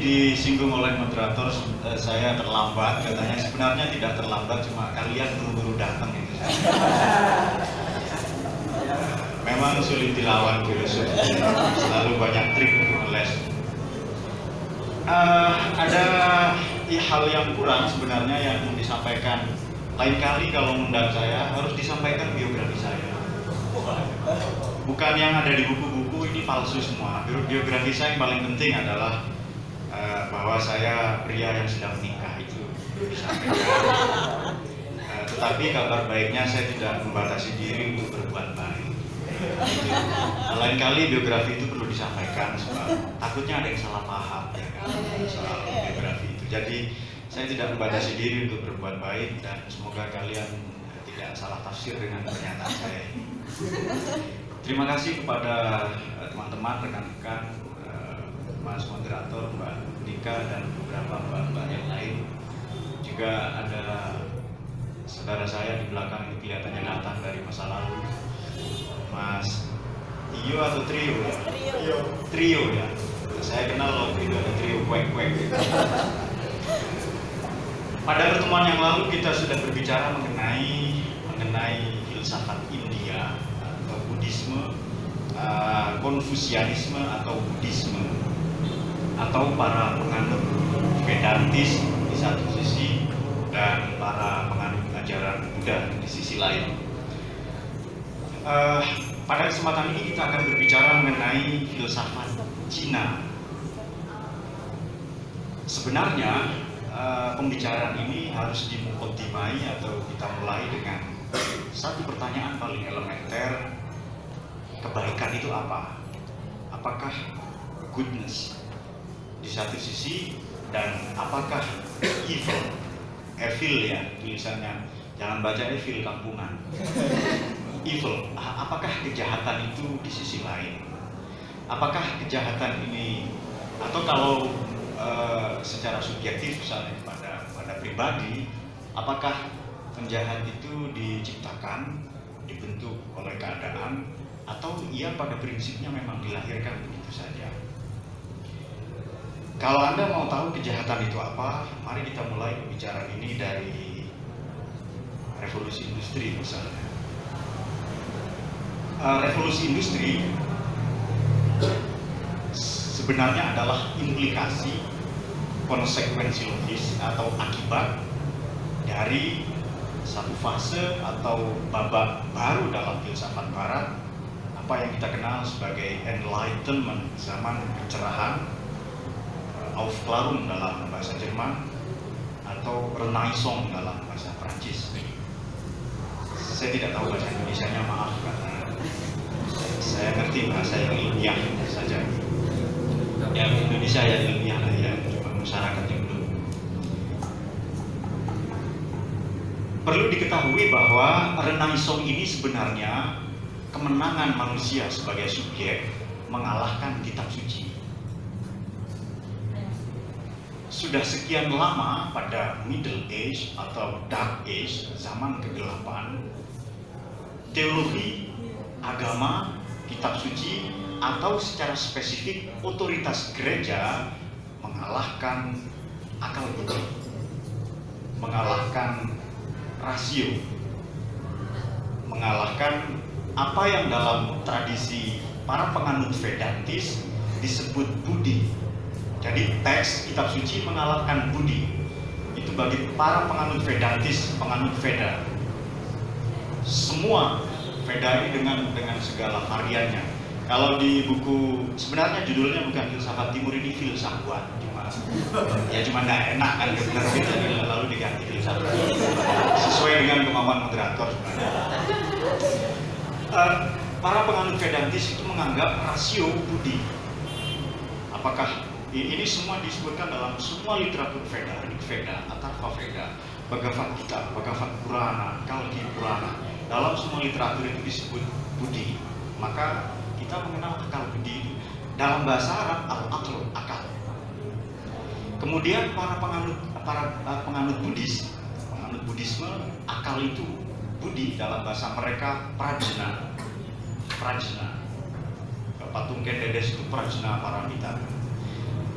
Disinggung oleh moderator, saya terlambat katanya. Sebenarnya tidak terlambat, cuma kalian buru-buru datang gitu. Memang sulit dilawan filosofi, selalu banyak trik untuk les. Ada hal yang kurang sebenarnya yang mau disampaikan. Lain kali kalau mengundang saya harus disampaikan biografi saya, bukan yang ada di buku-buku. Ini palsu semua. Biografi saya yang paling penting adalah bahwa saya pria yang sedang menikah, itu tetapi kabar baiknya saya tidak membatasi diri untuk berbuat baik. Lain kali biografi itu perlu disampaikan, sebab takutnya ada yang salah paham ya kan, soal biografi itu. Jadi saya tidak membatasi diri untuk berbuat baik, dan semoga kalian tidak salah tafsir dengan pernyataan saya. Terima kasih kepada teman-teman, rekan-rekan, Mas moderator, Mbak Dika, dan beberapa mbak-mbak yang lain. Juga ada saudara saya di belakang ini kelihatannya datang dari masa lalu, Mas Trio atau Trio ya? Trio ya. Saya kenal loh, itu ada Trio kuek-kuek. Pada pertemuan yang lalu kita sudah berbicara mengenai filsafat India atau Buddhisme, Konfusianisme atau Buddhisme, atau para penganut Vedantis di satu sisi dan para penganut ajaran Buddha di sisi lain. Pada kesempatan ini kita akan berbicara mengenai filsafat Cina. Sebenarnya pembicaraan ini harus dimukadimai atau kita mulai dengan satu pertanyaan paling elementer. Kebaikan itu apa? Apakah goodness di satu sisi, dan apakah evil? Evil ya tulisannya, jangan baca evil kampungan. Evil, apakah kejahatan itu di sisi lain? Apakah kejahatan ini, atau kalau secara subjektif misalnya pada pribadi, apakah penjahat itu diciptakan, dibentuk oleh keadaan, atau ia pada prinsipnya memang dilahirkan begitu saja? Kalau Anda mau tahu kejahatan itu apa, mari kita mulai pembicaraan ini dari revolusi industri misalnya. Revolusi industri sebenarnya adalah implikasi, konsekuensi logis atau akibat dari satu fase atau babak baru dalam filsafat Barat, apa yang kita kenal sebagai Enlightenment, zaman pencerahan, Aufklärung dalam bahasa Jerman, atau Renaissance dalam bahasa Prancis. Saya tidak tahu bahasa Indonesianya, maaf, karena saya ngerti bahasa yang ilmiah saja. Yang Indonesia yang ilmiah ya, cuma masyarakat yang belum. Perlu diketahui bahwa Renaissance ini sebenarnya kemenangan manusia sebagai subjek mengalahkan kitab suci. sudah sekian lama pada Middle Age atau Dark Age, zaman kegelapan, teologi, agama, kitab suci, atau secara spesifik otoritas gereja mengalahkan akal budi, mengalahkan rasio, mengalahkan apa yang dalam tradisi para penganut Vedantis disebut budi. Jadi teks kitab suci mengalahkan budi. Itu bagi para penganut Vedantis, penganut Veda. Semua Veda ini dengan segala variannya. Kalau di buku, sebenarnya judulnya bukan Filsafat Timur, ini filsafat. Cuma nggak enak kan, benar-benar lalu diganti filsafat. Sesuai dengan kemauan moderator sebenarnya. Para penganut Vedantis itu menganggap rasio budi. Apakah ini semua disebutkan dalam semua literatur Veda, Rig Veda, Atharva Veda, Bhagavad Gita, Bhagavad Purana, Kalki Purana. Dalam semua literatur itu disebut budi. Maka kita mengenal akal budi dalam bahasa Arab al-aql, akal. Kemudian para penganut Buddhis, penganut Buddhisme, akal itu budi dalam bahasa mereka prajna. Prajna. Patung Kendedes itu prajna paramita.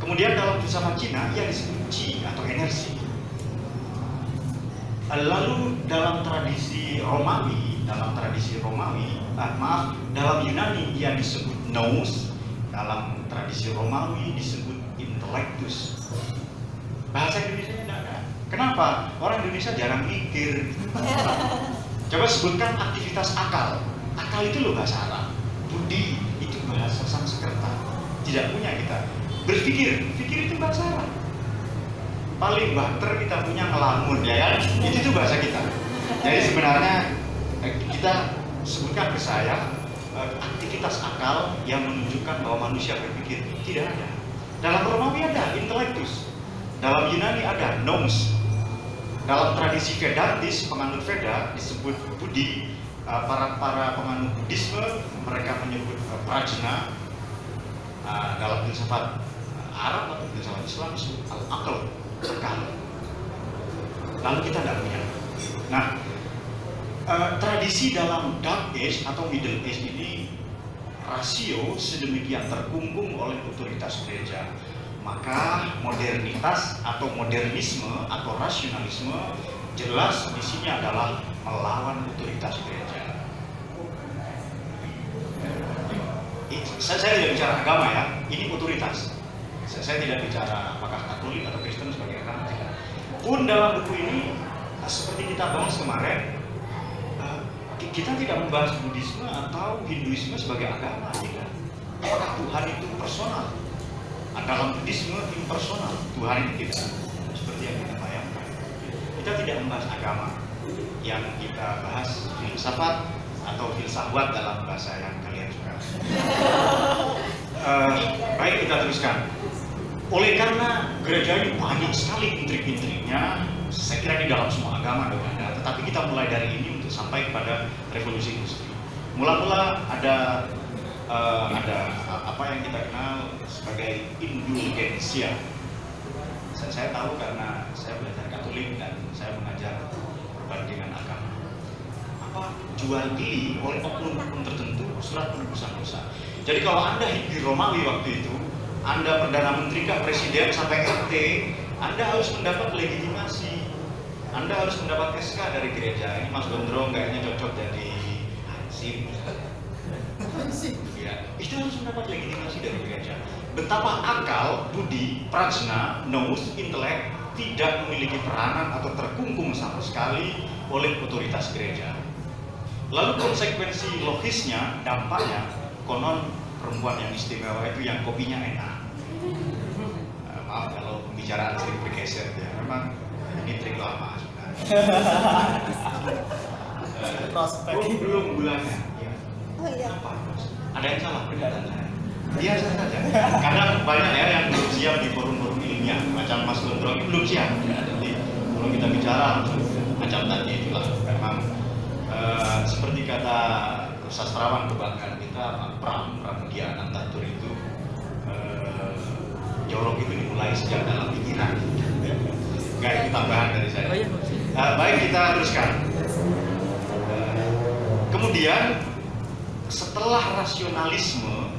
Kemudian dalam filsafat Cina ia disebut qi atau energi. Lalu dalam tradisi Romawi, dalam Yunani ia disebut nous, dalam tradisi Romawi disebut intellectus. Bahasa Indonesia tidak ada. Kenapa? Orang Indonesia jarang mikir. Coba sebutkan aktivitas akal. Akal itu loh bahasa Arab. Budi itu bahasa Sanskerta. Tidak punya kita. Berpikir, pikir itu bahasa Arab. Paling bahter kita punya ngelamun, ya kan? Itu bahasa kita. Jadi sebenarnya kita sebutkan ke saya aktivitas akal yang menunjukkan bahwa manusia berpikir tidak ada. Dalam Romawi ada intellectus, dalam Yunani ada nous. Dalam tradisi Vedantis, penganut Veda disebut budi. Para penganut Buddhisme mereka menyebut prajna. Dalam filsafat Arab atau filsafat Islam disebut al-aql, akal. Lalu kita tidak punya. Nah, tradisi dalam Dark Age atau Middle Age ini rasio sedemikian terkungkung oleh otoritas gereja. Maka modernitas atau modernisme atau rasionalisme jelas misinya adalah melawan otoritas gereja. Saya tidak bicara agama ya, ini otoritas. Saya tidak bicara apakah Katolik atau Kristen sebagai agama, tidak. Pun dalam buku ini, seperti kita bahas kemarin, kita tidak membahas Buddhisme atau Hinduisme sebagai agama, tidak. Apakah Tuhan itu personal? Dalam Buddhisme impersonal, Tuhan itu tidak seperti yang kita bayangkan. Kita tidak membahas agama, yang kita bahas filsafat atau filsafat dalam bahasa yang kalian suka. Baik, kita teruskan. Oleh karena gereja ini banyak sekali intrik-intriknya, saya kira di dalam semua agama ada, tetapi kita mulai dari ini untuk sampai kepada revolusi industri. Mula-mula ada apa yang kita kenal sebagai indulgensia. Saya tahu karena saya belajar Katolik dan saya mengajar perbandingan agama. Jual beli oleh oknum-oknum tertentu surat penebusan dosa. Jadi kalau Anda di Romawi waktu itu, Anda perdana menteri ke presiden sampai RT, Anda harus mendapat legitimasi, Anda harus mendapat SK dari gereja. Ini Mas Gondrong kayaknya cocok jadi hansip. Ya, itu harus mendapat legitimasi dari gereja. Betapa akal, budi, prajna, nous, intelek tidak memiliki peranan atau terkungkung sama sekali oleh otoritas gereja. Lalu konsekuensi logisnya, dampaknya, konon perempuan yang istimewa itu yang kopinya enak. Maaf kalau pembicaraan sering bergeser ya, memang ini trik lama sebenarnya. Belum bulannya. Ya. Apa? Ada yang salah pernyataan saya? Biasa saja. Karena banyak ya yang belum siap di forum-forum ilmiah, macam Mas Gondrong ini belum siap. Jadi kalau kita bicara macam tadi itulah memang. Seperti kata sastrawan kebanggaan kita Pak Pramudia Anantatur itu jorok itu dimulai baik sejak dalam pikiran. Enggak, itu tambahan dari saya. Baik, kita teruskan. Kemudian setelah rasionalisme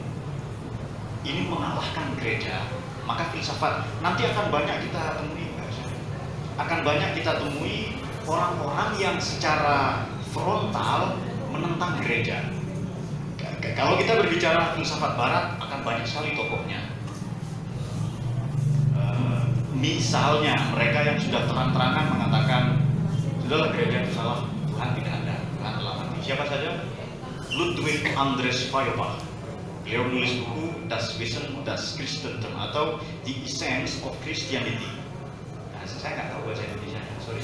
ini mengalahkan gereja, maka filsafat nanti akan banyak kita temui, orang-orang yang secara frontal menentang gereja. Kalau kita berbicara filsafat barat, akan banyak sekali tokohnya. Misalnya mereka yang sudah terang-terangan mengatakan sudahlah gereja itu salah, Tuhan tidak ada, Tuhan telah mati. Siapa saja? Ludwig Andreas Feuerbach. Beliau menulis buku Das Wesen das Christentum atau The Essence of Christianity. Nah, saya nggak tahu bahasa Indonesia, sorry.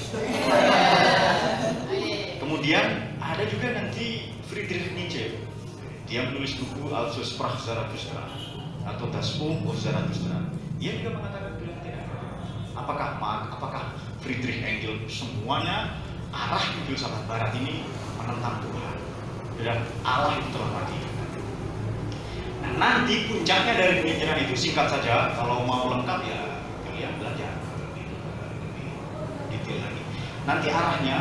Kemudian ada juga nanti Friedrich Nietzsche. Dia menulis buku Also Sprach Zarathustra atau Das Buch Zarathustra. Dia juga mengatakan bilang tidak ada. Apakah Friedrich Engels semuanya arah filsafat barat ini menentang Tuhan dan Allah itu telah mati. Nah, nanti puncaknya dari pemikiran itu, singkat saja, kalau mau lengkap ya kalian belajar detail lagi. Nanti arahnya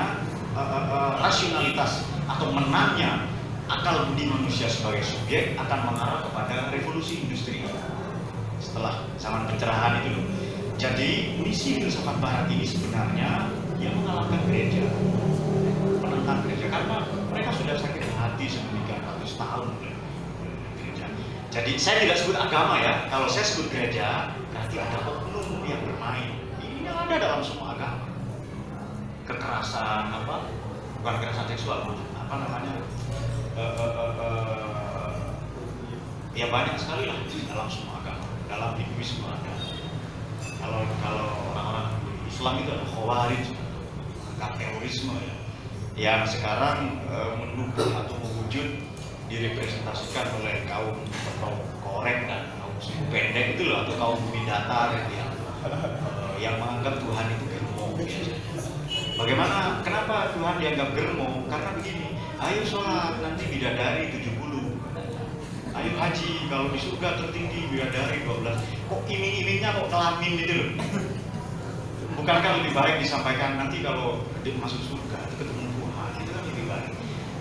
rasionalitas atau menangnya akal budi manusia sebagai subjek akan mengarah kepada revolusi industri setelah zaman pencerahan itu. Jadi misi filsafat barat ini sebenarnya yang mengalahkan gereja, menentang gereja, karena mereka sudah sakit hati semenjak 300 tahun gereja. Jadi saya tidak sebut agama ya, kalau saya sebut gereja berarti ada oknum yang bermain. Ini ada dalam semua agama, kekerasan apa, bukan kekerasan seksual, apa namanya? Ya banyak sekali lah dalam semua agama, dalam Hinduisme ada. Kalau orang-orang Islam itu ada khawarij, ada terorisme ya, yang sekarang mendukung atau mewujud direpresentasikan oleh kaum korek dan kaum suku pendek itu loh, atau kaum bumi datar yang menganggap Tuhan itu germo. Bagaimana? Kenapa Tuhan dianggap germo? Karena begini. Ayo sholat, nanti bidadari 70. Ayo haji, kalau di surga tertinggi bidadari 12. Kok iming-imingnya kok kelamin gitu loh. Bukankah lebih baik disampaikan nanti kalau dia masuk surga itu ketemu Tuhan, itu kan lebih baik.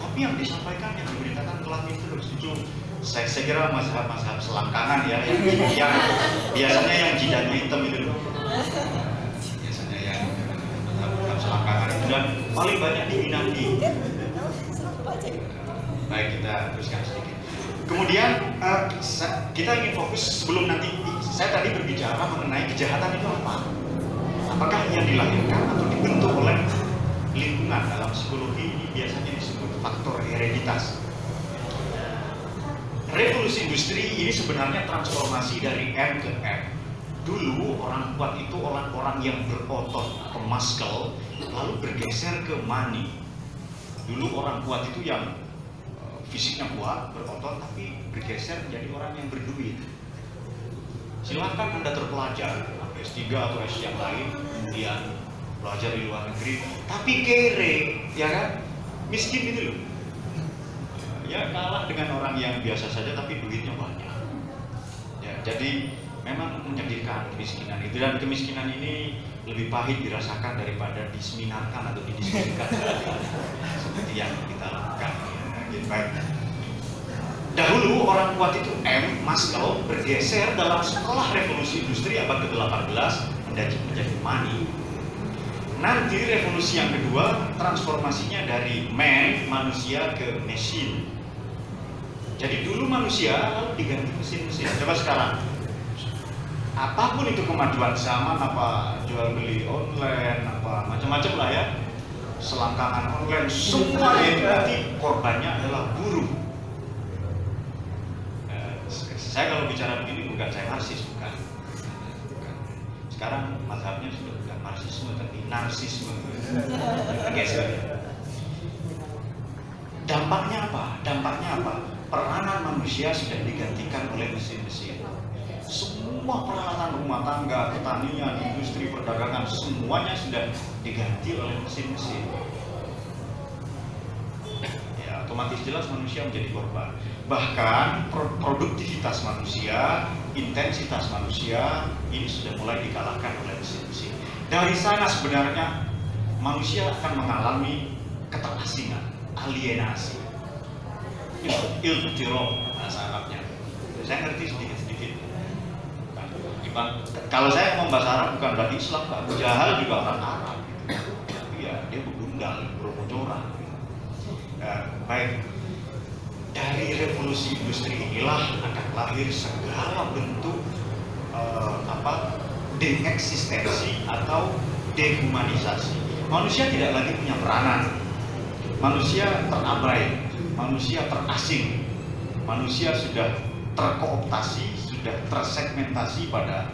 Tapi yang disampaikan, yang diberitakan kelamin terus itu. Saya kira mazhab-mazhab selangkangan ya, yang biasanya yang jidatnya hitam itu loh. Biasanya yang mazhab selangkangan itu dan paling banyak diminati. Baik, kita teruskan sedikit. Kemudian kita ingin fokus sebelum nanti. Saya tadi berbicara mengenai kejahatan itu apa. Apakah yang dilahirkan atau dibentuk oleh lingkungan? Dalam psikologi ini biasanya disebut faktor hereditas. Revolusi industri ini sebenarnya transformasi dari M ke M. Dulu orang kuat itu orang-orang yang berotot atau muscle, lalu bergeser ke money. Dulu orang kuat itu yang fisiknya kuat, berotot, tapi bergeser menjadi orang yang berduit. Silahkan Anda terpelajar S3 atau S yang lain, kemudian belajar di luar negeri, tapi kere, ya kan? Miskin itu loh. Ya kalah dengan orang yang biasa saja tapi duitnya banyak. Ya, jadi memang menyedihkan kemiskinan itu, dan kemiskinan ini lebih pahit dirasakan daripada diseminarkan atau didiskusikan seperti yang kita lakukan. Baik. Dahulu orang kuat itu M, Maslow, bergeser dalam setelah revolusi industri abad ke-18 menjadi money. Nanti revolusi yang kedua transformasinya dari man, manusia, ke mesin. Jadi dulu manusia lalu diganti mesin-mesin. Coba sekarang, apapun itu kemajuan zaman, apa jual beli online, apa macam-macam lah ya, selangkangan online, semua yang nanti korbannya adalah buruh. Saya kalau bicara begini bukan saya marxis, bukan. Sekarang mazhabnya sudah bukan marxisme tapi narsisme. Dampaknya apa? Peranan manusia sudah digantikan oleh mesin-mesin. Semua peralatan rumah tangga, pertanian, industri, perdagangan, semuanya sudah diganti oleh mesin-mesin. Ya, otomatis jelas manusia menjadi korban. Bahkan produktivitas manusia intensitas manusia ini sudah mulai dikalahkan oleh mesin-mesin. Dari sana sebenarnya manusia akan mengalami keterasingan, alienasi, ilmu bahasa Arabnya. Saya ngerti sedikit-sedikit. Kalau saya membahas Arab bukan berarti Islam, Abu Jahal juga orang Arab. Iya, dia begundal, berbocoran. Baik, dari revolusi industri inilah akan lahir segala bentuk deeksistensi atau dehumanisasi. Manusia tidak lagi punya peranan, manusia terabai, manusia terasing, manusia sudah terkooptasi, sudah tersegmentasi pada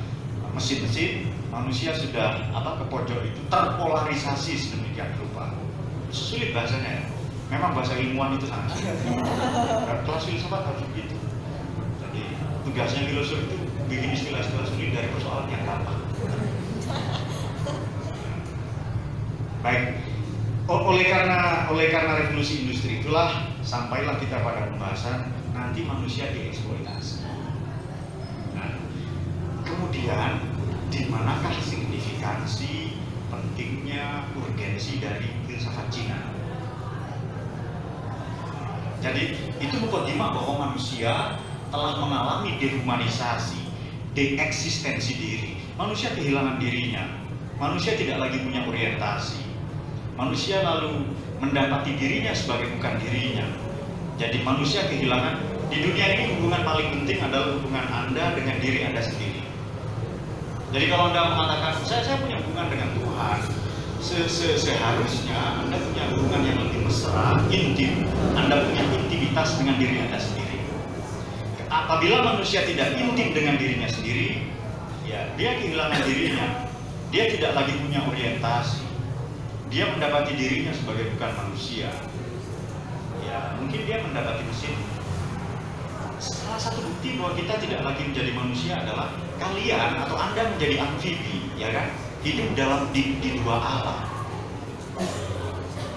mesin-mesin, manusia sudah ke pojok itu, terpolarisasi sedemikian rupa. Sulit bahasanya ya. Memang bahasa ilmuwan itu sangat sulit. Kelas filsafat harus begitu. Jadi tugasnya filosof itu bikin istilah-istilah sulit dari persoalan yang gampang. Baik. Oleh karena revolusi industri itulah sampailah kita pada pembahasan nanti manusia dieksploitasi. Nah, kemudian di manakah signifikansi pentingnya urgensi dari filsafat Cina? Jadi itu mukadimah bahwa manusia telah mengalami dehumanisasi, deeksistensi diri. Manusia kehilangan dirinya, manusia tidak lagi punya orientasi, manusia lalu mendapati dirinya sebagai bukan dirinya. Jadi manusia kehilangan, di dunia ini hubungan paling penting adalah hubungan Anda dengan diri Anda sendiri. Jadi kalau Anda mengatakan, saya punya hubungan dengan Tuhan, seharusnya Anda punya hubungan yang lebih mesra, intim. Anda punya intimitas dengan diri Anda sendiri. Apabila manusia tidak intim dengan dirinya sendiri, ya dia kehilangan dirinya. Dia tidak lagi punya orientasi. Dia mendapati dirinya sebagai bukan manusia. Ya mungkin dia mendapati mesin. Salah satu bukti bahwa kita tidak lagi menjadi manusia adalah kalian atau Anda menjadi amfibi, ya kan? Hidup dalam di dua alam.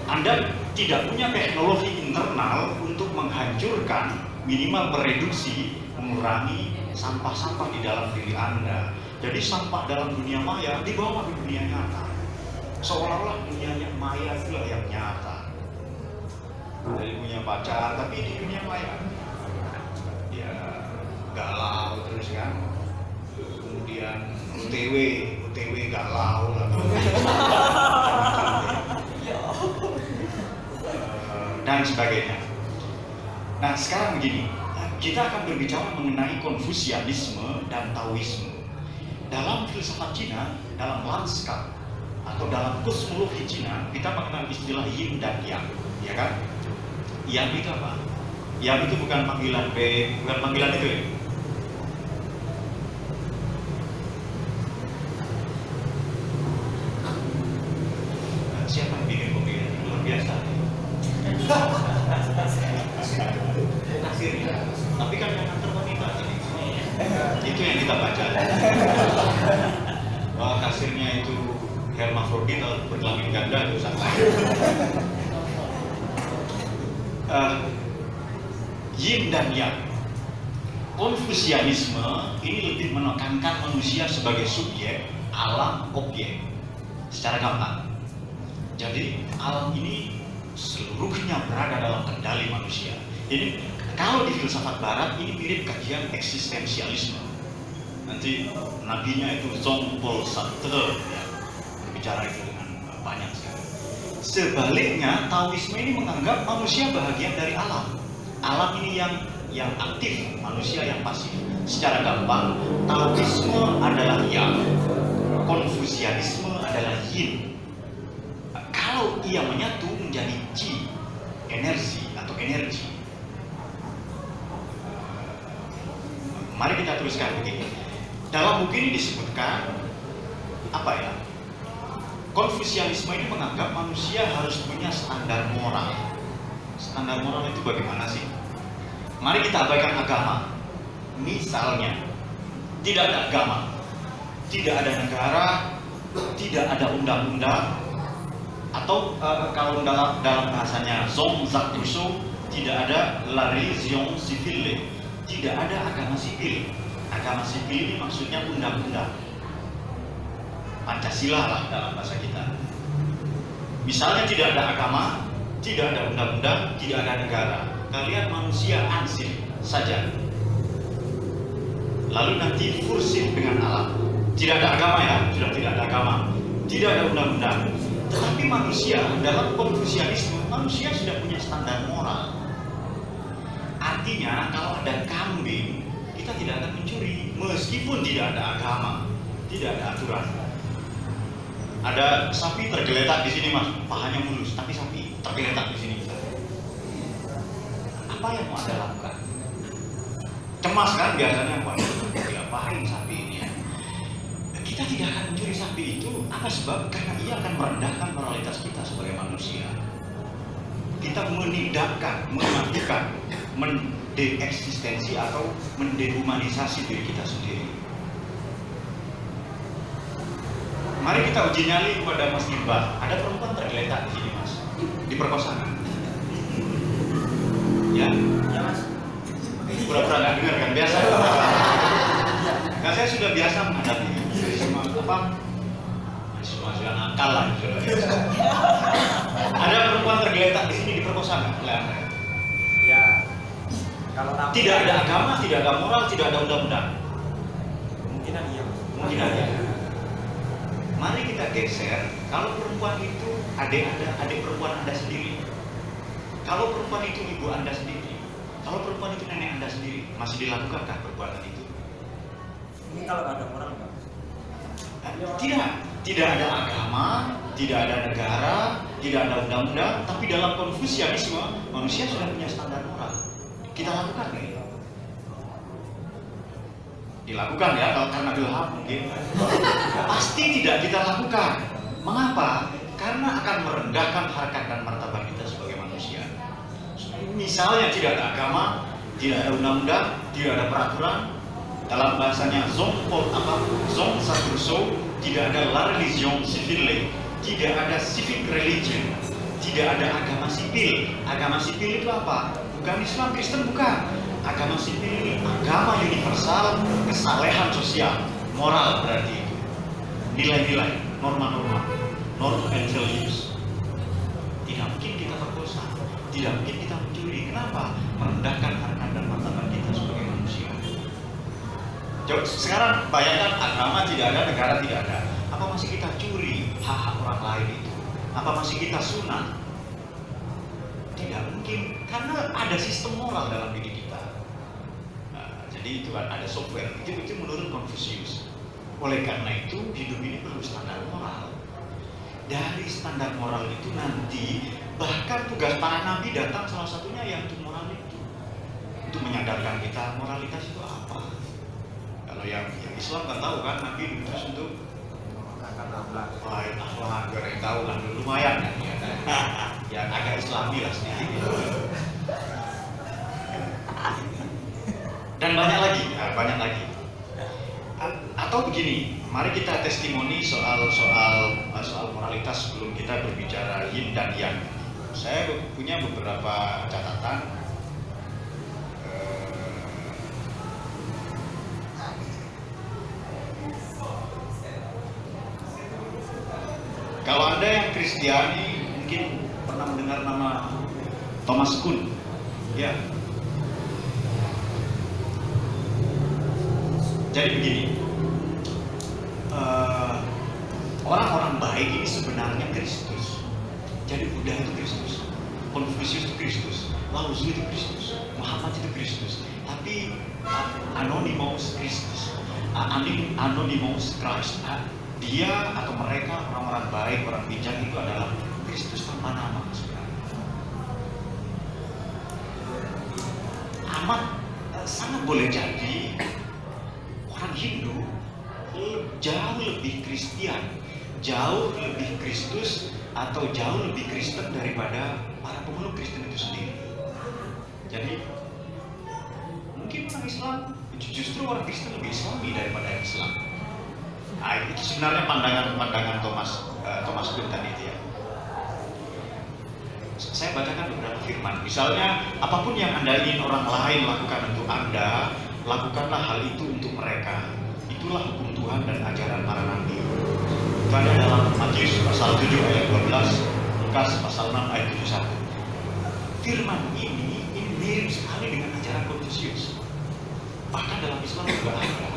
Anda tidak punya teknologi internal untuk menghancurkan, minimal mereduksi, mengurangi sampah-sampah di dalam diri Anda. Jadi sampah dalam dunia maya dibawa ke dunia nyata, seolah-olah dunia maya itulah yang nyata. Jadi punya pacar tapi di dunia maya ya galau terus kan, kemudian OTW galau lah. Dan sebagainya. Nah sekarang begini, kita akan berbicara mengenai Konfusianisme dan Taoisme. Dalam filsafat Cina, dalam lanskap atau dalam kosmologi Cina, kita mengenal istilah Yin dan Yang, ya kan? Yang itu apa? Yang itu bukan panggilan bukan panggilan itu ya? Tapi kan yang antar wanita jadi itu yang kita baca. Bahwa kasirnya itu hermafrodit atau berkelamin ganda itu sama. Yin dan Yang. Konfusianisme ini lebih menekankan manusia sebagai subjek, alam objek. Secara gampang. Jadi alam ini seluruhnya berada dalam kendali manusia. Ini kalau di filsafat barat ini mirip kajian eksistensialisme. Nanti nabinya itu Jean Paul Sartre ya, berbicara itu dengan banyak sekali. Sebaliknya Taoisme ini menganggap manusia bahagian dari alam. Alam ini yang aktif, manusia yang pasif. Secara gampang Taoisme adalah Yang, Konfusianisme adalah Yin. Kalau ia menyatu menjadi qi, energi atau energi. Mari kita teruskan begini. Dalam buku ini disebutkan Konfusianisme ini menganggap manusia harus punya standar moral. Standar moral itu bagaimana sih? Mari kita abaikan agama. Misalnya, tidak ada agama, tidak ada negara, tidak ada undang-undang, atau kalau dalam bahasanya Zong Zakuso, tidak ada la religion civile. Tidak ada agama sipil, Agama sipil ini maksudnya undang-undang, Pancasila lah dalam bahasa kita. Misalnya tidak ada agama, tidak ada undang-undang, tidak ada negara, kalian manusia ansih saja. Lalu nanti fursih dengan alam. Tidak ada agama ya, sudah tidak ada agama, tidak ada undang-undang. Tetapi manusia dalam konfusianisme, manusia sudah punya standar moral. Artinya kalau ada kambing, kita tidak akan mencuri, meskipun tidak ada agama, tidak ada aturan. Ada sapi tergeletak di sini mas, pahanya mulus, tapi sapi tergeletak di sini. Apa yang mau Anda lakukan? Cemas kan biasanya, Pak, ngapain sapi ini ya? Kita tidak akan mencuri sapi itu, apa sebab? Karena ia akan merendahkan moralitas kita sebagai manusia. Kita menidakkan, menafikan, mendeeksistensi atau mendehumanisasi diri kita sendiri. Mari kita uji nyali kepada Mas Iqbal. Ada perempuan tergeletak di sini mas, diperkosa kan? Ya, ya mas. Pura-pura nggak dengar kan, biasa. Kan saya sudah biasa menghadapi semua apa? Masih nakal lah. Ada perempuan tergeletak di sini diperkosa kan? Ya. Kalau tidak ada agama, tidak ada moral, tidak ada undang-undang. Kemungkinan iya mas. Kemungkinan iya. Mari kita geser, kalau perempuan itu adik perempuan Anda sendiri. Kalau perempuan itu ibu Anda sendiri. Kalau perempuan itu nenek Anda sendiri. Masih dilakukankah perbuatan itu? Ini kalau ada orang enggak? Tidak. Tidak ada agama, tidak ada negara, tidak ada undang-undang. Tapi dalam konfusianisme, manusia sudah punya standar moral. Kita lakukan nih. Dilakukan ya, kalau karena gelap mungkin pasti tidak kita lakukan. Mengapa? Karena akan merendahkan harkat dan martabat kita sebagai manusia. Misalnya tidak ada agama, tidak ada undang-undang, tidak ada peraturan. Dalam bahasanya Zhèngmíng, tidak ada la religion civile, tidak ada civic religion, tidak ada agama sipil. Agama sipil itu apa? Bukan Islam, Kristen bukan. Agama sipil ini agama universal, kesalehan sosial, moral berarti itu. Nilai-nilai, norma-norma, norm and values. Tidak mungkin kita perkosa, tidak mungkin kita mencuri. Kenapa? Merendahkan harkat dan martabat kita sebagai manusia. Sekarang bayangkan agama tidak ada, negara tidak ada. Apa masih kita curi hak-hak orang lain itu? Apa masih kita sunat? Tidak mungkin, karena ada sistem moral dalam diri kita. Jadi itu ada software, itu menurut Confucius. Oleh karena itu, hidup ini perlu standar moral. Dari standar moral itu nanti, bahkan tugas para nabi datang salah satunya yang untuk moral itu. Untuk menyadarkan kita, moralitas itu apa? Kalau yang Islam kan tahu kan, nabi itu untuk akhlak, goreng tahu kan, lumayan kan ya. Ya agak islami lah sedikit. Dan banyak lagi. Atau begini, mari kita testimoni soal moralitas sebelum kita berbicara yin dan yang. Saya punya beberapa catatan. Kalau Anda yang Kristiani mungkin pernah mendengar nama Thomas Kuhn, ya. Jadi begini, orang-orang baik ini sebenarnya Kristus. Jadi Buddha itu Kristus, Confucius itu Kristus, Laozi itu Kristus, Muhammad itu Kristus. Tapi Anonymous Kristus, Anonymous Christ, dia atau mereka orang-orang baik, orang bijak itu adalah Kristus tanpa nama sebenarnya. Amat sangat boleh jadi. Orang Hindu jauh lebih Kristian, jauh lebih Kristus atau jauh lebih Kristen daripada para pemeluk Kristen itu sendiri. Jadi mungkin orang Islam justru orang Kristen lebih Islami daripada Islam. Nah, itu sebenarnya pandangan Thomas Kuhn tadi itu ya. Saya bacakan beberapa firman. Misalnya apapun yang Anda ingin orang lain lakukan untuk Anda, lakukanlah hal itu untuk mereka. Itulah hukum Tuhan dan ajaran para nabi. Karena dalam Matius pasal 7 ayat 12, Lukas pasal 6 ayat 71. Firman ini mirip sekali dengan ajaran Konfusius. Bahkan dalam Islam juga ada.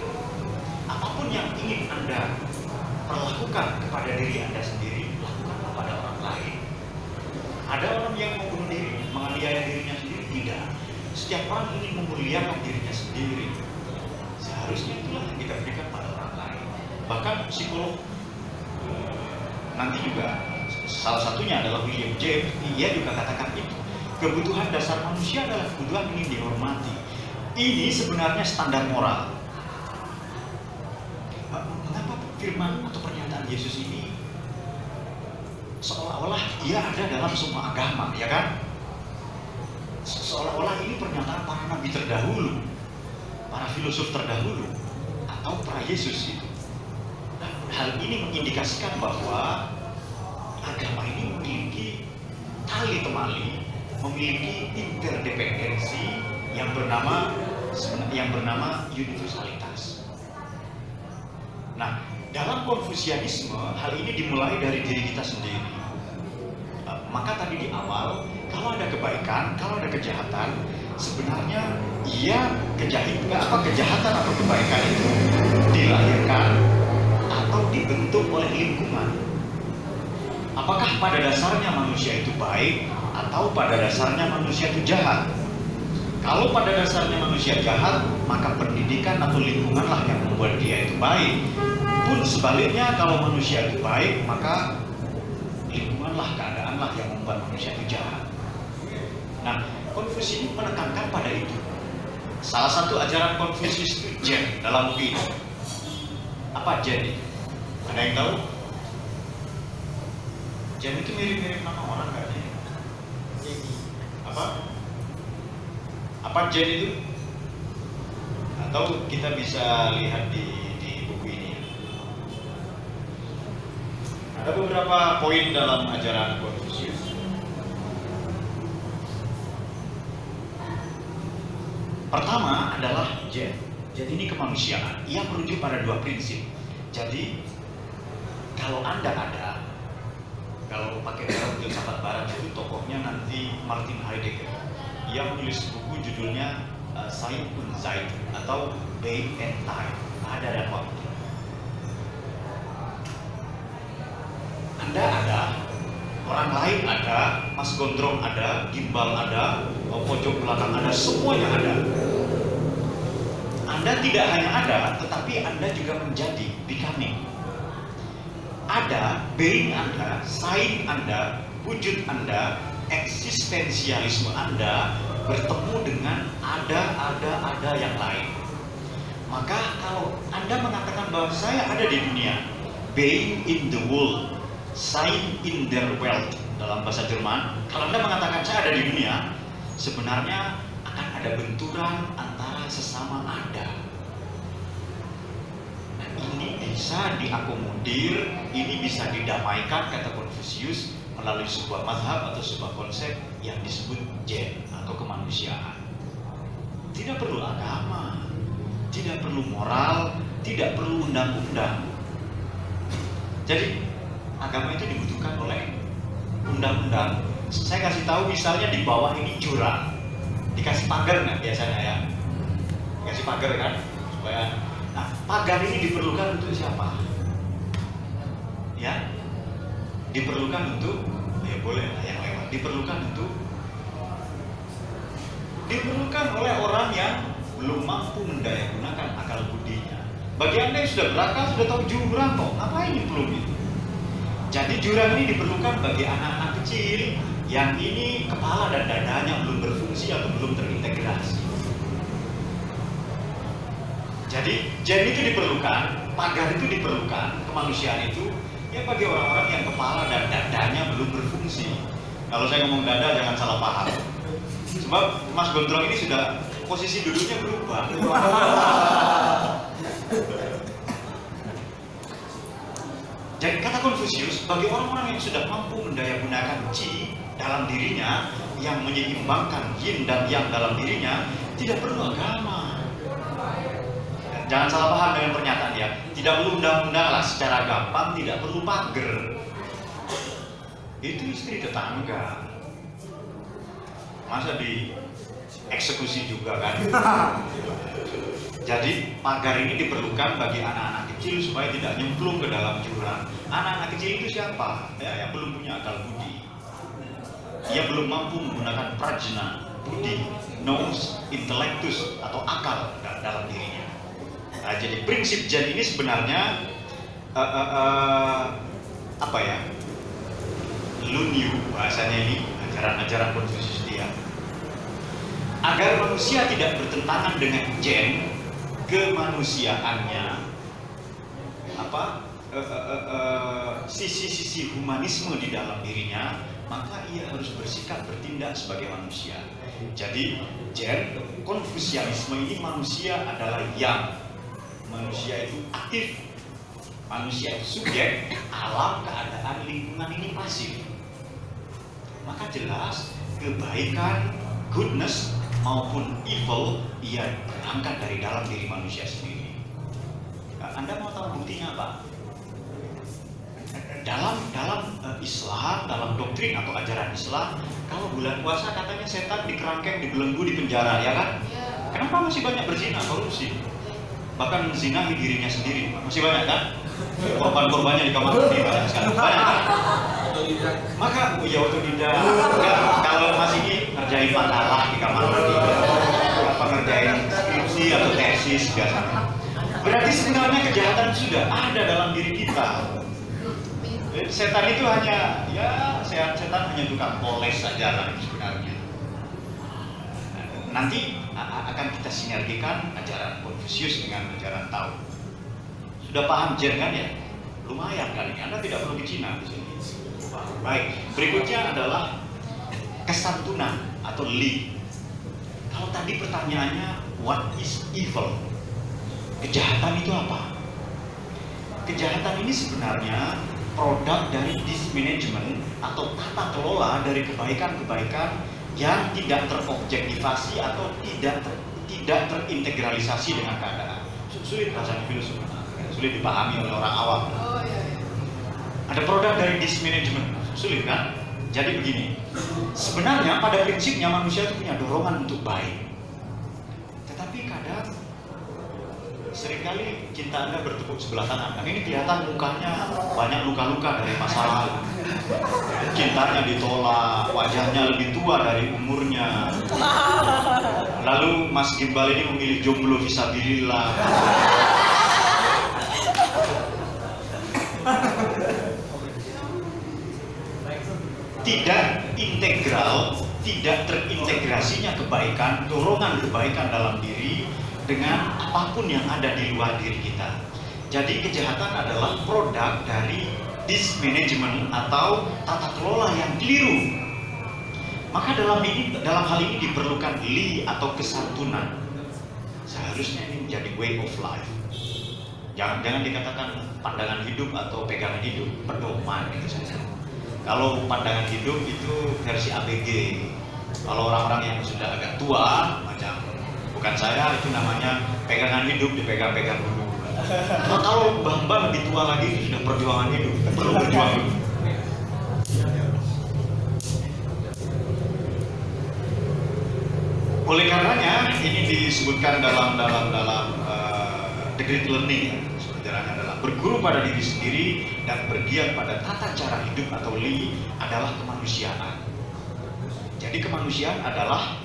Apapun yang ingin Anda perlakukan kepada diri Anda sendiri, lakukanlah pada orang lain. Ada orang yang mau bunuh diri, menganiaya dirinya sendiri? Tidak. Setiap orang ingin memuliakan dirinya sendiri. Seharusnya itulah yang kita berikan pada orang lain. Bahkan psikolog nanti juga, salah satunya adalah William James, dia juga katakan itu. Kebutuhan dasar manusia adalah kebutuhan ingin dihormati. Ini sebenarnya standar moral. Mengapa firman atau pernyataan Yesus ini seolah-olah dia ada dalam semua agama, ya kan? Seolah-olah ini pernyataan para nabi terdahulu, para filosof terdahulu, atau pra Yesus itu. Nah, hal ini mengindikasikan bahwa agama ini memiliki tali temali, memiliki interdependensi yang bernama universalitas. Nah, dalam Konfusianisme, hal ini dimulai dari diri kita sendiri. Maka tadi di awal, kalau ada kebaikan, kalau ada kejahatan, sebenarnya ia kejahatan atau kebaikan itu dilahirkan atau dibentuk oleh lingkungan. Apakah pada dasarnya manusia itu baik atau pada dasarnya manusia itu jahat? Kalau pada dasarnya manusia jahat, maka pendidikan atau lingkunganlah yang membuat dia itu baik. Pun sebaliknya, kalau manusia itu baik, maka lingkunganlah, keadaanlah yang membuat manusia itu jahat. Nah, Konfusius ini menekankan pada itu. Salah satu ajaran Konfusius itu Zen dalam buku ini. Apa Zen itu? Ada yang tahu? Zen itu mirip-mirip nama orang nggak sih? Apa Zen itu? Atau kita bisa lihat di buku ini ya. Ada beberapa poin dalam ajaran Konfusius. Pertama adalah Zen. Jadi ini kemanusiaan. Ia merujuk pada dua prinsip. Jadi kalau Anda ada, kalau pakai dalam filsafat barat itu tokohnya nanti Martin Heidegger. Yang menulis buku judulnya Zeit und Zeit atau Day and Time, ada dan waktu. Anda ada, orang lain ada, Mas Gondrong ada, gimbal ada, pojok belakang ada, semuanya ada. Anda tidak hanya ada, tetapi Anda juga menjadi, becoming. Ada, being Anda, sign Anda, wujud Anda, eksistensialisme Anda bertemu dengan ada yang lain. Maka kalau Anda mengatakan bahwa saya ada di dunia, being in the world, sein in der Welt dalam bahasa Jerman, kalau Anda mengatakan saya ada di dunia, sebenarnya akan ada benturan antara sesama Anda. Nah, ini bisa diakomodir, ini bisa didamaikan kata Konfusius melalui sebuah mazhab atau sebuah konsep yang disebut Zen atau kemanusiaan. Tidak perlu agama, tidak perlu moral, tidak perlu undang-undang. Jadi agama itu dibutuhkan oleh undang-undang. Saya kasih tahu misalnya di bawah ini jurang, dikasih pagar nggak biasanya ya? Dikasih pagar kan? Supaya, nah, pagar ini diperlukan untuk siapa? Ya? Diperlukan untuk, ya boleh lah yang lewat, diperlukan oleh orang yang belum mampu mendaya gunakan akal budinya. Bagi Anda yang sudah berakal, sudah tahu jurang kok, ngapain ini belum itu? Jadi jurang ini diperlukan bagi anak-anak kecil yang ini kepala dan dadanya belum berfungsi atau belum terintegrasi. Jadi Zen itu diperlukan, pagar itu diperlukan, kemanusiaan itu ya bagi orang-orang yang kepala dan dadanya belum berfungsi. Kalau saya ngomong dada jangan salah paham. Sebab Mas Gondrong ini sudah posisi duduknya berubah. Jadi kata Konfusius, bagi orang-orang yang sudah mampu mendayagunakan qi dalam dirinya, yang menyeimbangkan yin dan yang dalam dirinya, tidak perlu agama. Jangan salah paham dengan pernyataan dia. Tidak perlu undang-undang lah, secara gampang tidak perlu pagar. Itu istri tetangga. Masa dieksekusi juga kan? Jadi pagar ini diperlukan bagi anak-anak kecil supaya tidak nyemplung ke dalam jurang. Anak-anak kecil itu siapa? Ya, yang belum punya akal budi. Ia belum mampu menggunakan prajna, budi, nous, intellectus atau akal dalam dirinya. Nah, jadi prinsip Zen ini sebenarnya apa ya? Lunyu bahasanya ini, ajaran-ajaran Konfusius dia. Agar manusia tidak bertentangan dengan Zen, kemanusiaannya, sisi-sisi humanisme di dalam dirinya, maka ia harus bersikap bertindak sebagai manusia. Jadi Zen, Konfusianisme ini manusia adalah yang, manusia itu aktif, manusia itu subjek, alam, keadaan, lingkungan ini pasif. Maka jelas kebaikan, goodness maupun evil ia berangkat dari dalam diri manusia sendiri. Anda mau tahu buktinya apa? Dalam Islam, dalam doktrin atau ajaran Islam, kalau bulan puasa katanya setan dikerangkeng, dibelenggu, di penjara, ya kan? Ya. Kenapa masih banyak berzina, korupsi? Bahkan menzinahi dirinya sendiri, masih banyak kan? Korban-korbannya di kamar mandi banyak sekali. Banyak kan? Maka, ya otodidak. Kalau masih ini ngerjain makalah di kamar mandi, apa ngerjain skripsi atau tesis biasanya. Berarti sebenarnya kejahatan sudah ada dalam diri kita. Setan itu hanya, ya setan hanya tukang poles saja lah sebenarnya. Nanti akan kita sinergikan ajaran Konfusius dengan ajaran Tao. Sudah paham Zen kan ya? Lumayan kali ini, Anda tidak perlu ke Cina. Baik, berikutnya adalah kesantunan atau Li. Kalau tadi pertanyaannya, what is evil? Kejahatan itu apa? Kejahatan ini sebenarnya produk dari mismanagement atau tata kelola dari kebaikan-kebaikan yang tidak terobjektivasi atau tidak terintegralisasi dengan keadaan. Sulit bahasa filsuf, sulit dipahami oleh orang awam. Oh, iya, iya. Ada produk dari mismanagement, sulit kan? Jadi begini, sebenarnya pada prinsipnya manusia itu punya dorongan untuk baik, tetapi kadang seringkali cinta Anda bertepuk sebelah tangan. Nah, ini kelihatan mukanya banyak luka-luka dari masa lalu. Cintanya ditolak, wajahnya lebih tua dari umurnya. Lalu Mas Gimbal ini memilih jomblo visabilillah. Tidak integral, tidak terintegrasinya kebaikan, dorongan kebaikan dalam diri dengan apapun yang ada di luar diri kita. Jadi kejahatan adalah produk dari mismanagement atau tata kelola yang keliru. Maka dalam hal ini diperlukan Li atau kesantunan. Seharusnya ini menjadi way of life. Jangan dikatakan pandangan hidup atau pegangan hidup, pedoman itu saja. Kalau pandangan hidup itu versi ABG. Kalau orang-orang yang sudah agak tua macam bukan saya, itu namanya pegangan hidup, dipegang-pegang dulu. Nah, kalau Bambang lebih tua lagi, itu sudah perjuangan hidup, perlu berjuang dulu. Oleh karenanya, ini disebutkan dalam decreed learning, sebenarnya adalah berguru pada diri sendiri dan bergiat pada tata cara hidup atau Li adalah kemanusiaan. Jadi kemanusiaan adalah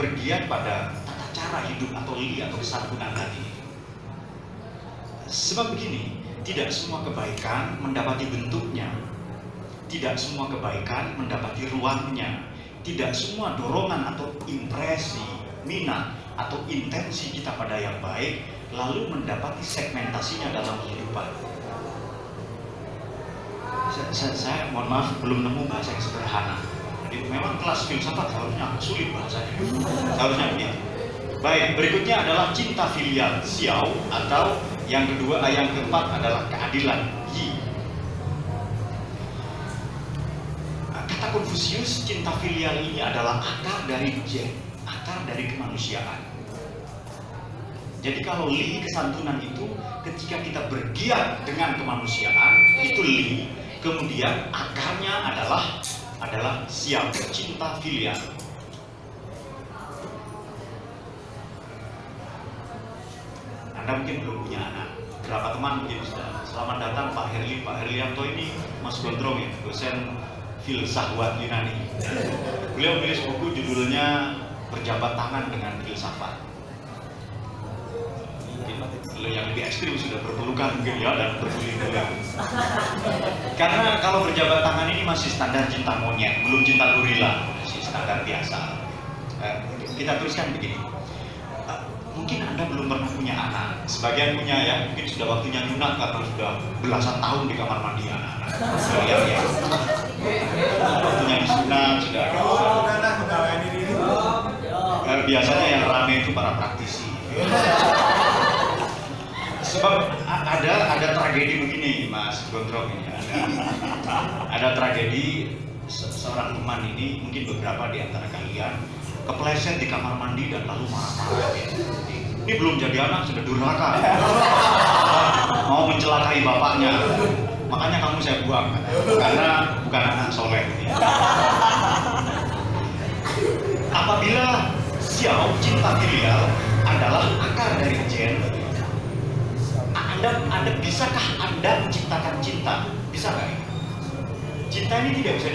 bergiat pada tata cara hidup atau Li atau kesantunan tadi. Sebab begini, tidak semua kebaikan mendapati bentuknya, tidak semua kebaikan mendapati ruangnya, tidak semua dorongan atau impresi, minat atau intensi kita pada yang baik lalu mendapati segmentasinya dalam kehidupan. Saya mohon maaf belum nemu bahasa yang sederhana. Memang kelas filsafat seharusnya sulit bahasanya, seharusnya begitu. Baik, berikutnya adalah cinta filial, Xiao, atau yang keempat adalah keadilan, Qi. Kata Konfusius, cinta filial ini adalah akar dari Zen, akar dari kemanusiaan. Jadi kalau li kesantunan itu ketika kita bergiat dengan kemanusiaan itu li, kemudian akarnya adalah siang, cinta filial. Anda mungkin belum punya anak, berapa teman mungkin sudah. Selamat datang Pak Herli, Pak Herlianto ini Mas Gondrong ya, dosen filsafat Yunani. Beliau menulis buku judulnya Berjabat Tangan dengan Filsafat. Mungkin yang lebih ekstrim sudah berpelukan mungkin ya, dan berguling-guling. Karena kalau berjabat tangan ini masih standar cinta monyet, belum cinta gorila, masih standar biasa. Kita tuliskan begini. Mungkin Anda belum pernah punya anak, sebagian punya ya, mungkin sudah waktunya lunak karena sudah belasan tahun di kamar mandi anak-anak. Kalian ya, waktunya disunat sudah. Biasanya yang rame itu para praktisi. Sebab ada tragedi begini, Mas Gondrong ini. Ada tragedi seorang teman ini, mungkin beberapa di antara kalian kepleset di kamar mandi dan lalu marah-marah. Ini belum jadi anak sudah durhaka. Mau mencelakai bapaknya. Makanya kamu saya buang karena bukan anak soleh. Apabila Xiao cinta filial adalah akar dari Jen, Anda bisakah Anda menciptakan cinta? Bisa nggak? Cinta ini tidak bisa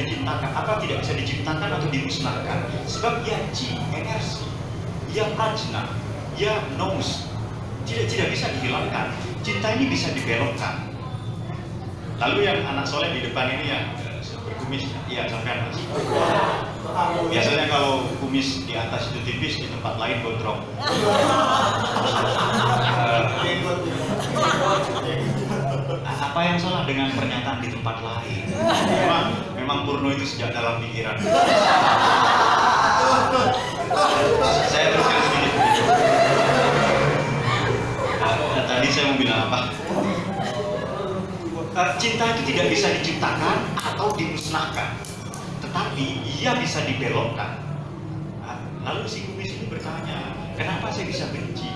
diciptakan, atau dimusnahkan. Sebab ya qi, energi, ya prajna, ya nous, tidak bisa dihilangkan. Cinta ini bisa dibelokkan. Lalu yang anak soleh di depan ini yang berkumis, ya sampai masih. Biasanya kalau kumis di atas itu tipis, di tempat lain gondrong. Apa yang salah dengan pernyataan di tempat lain? Memang Purno itu sejak dalam pikiran. Saya teruskan sedikit. Tadi saya mau bilang apa? Cinta itu tidak bisa diciptakan atau dimusnahkan, tetapi ia bisa dibelokkan. Lalu si kumis itu bertanya, kenapa saya bisa benci?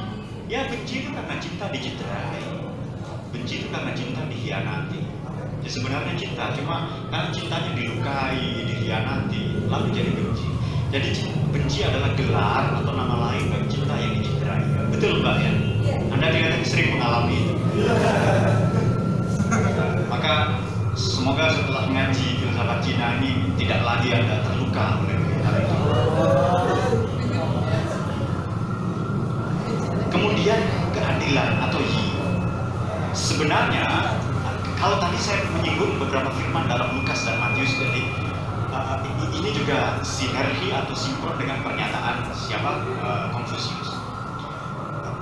Ya benci itu karena cinta diciderai. Benci itu karena cinta dikhianati. Ya sebenarnya cinta, cuma karena cintanya dilukai, dikhianati, lalu jadi benci. Jadi benci adalah gelar atau nama lain bagi cinta yang diciderai. Betul Mbak ya? Anda dikatakan sering mengalami itu. Maka semoga setelah ngaji filsafat Cina ini tidak lagi Anda terluka oleh hal itu. Kemudian keadilan atau yi. Sebenarnya, kalau tadi saya menyinggung beberapa firman dalam Lukas dan Matius, jadi ini juga sinergi atau sinkron dengan pernyataan siapa? Confucius.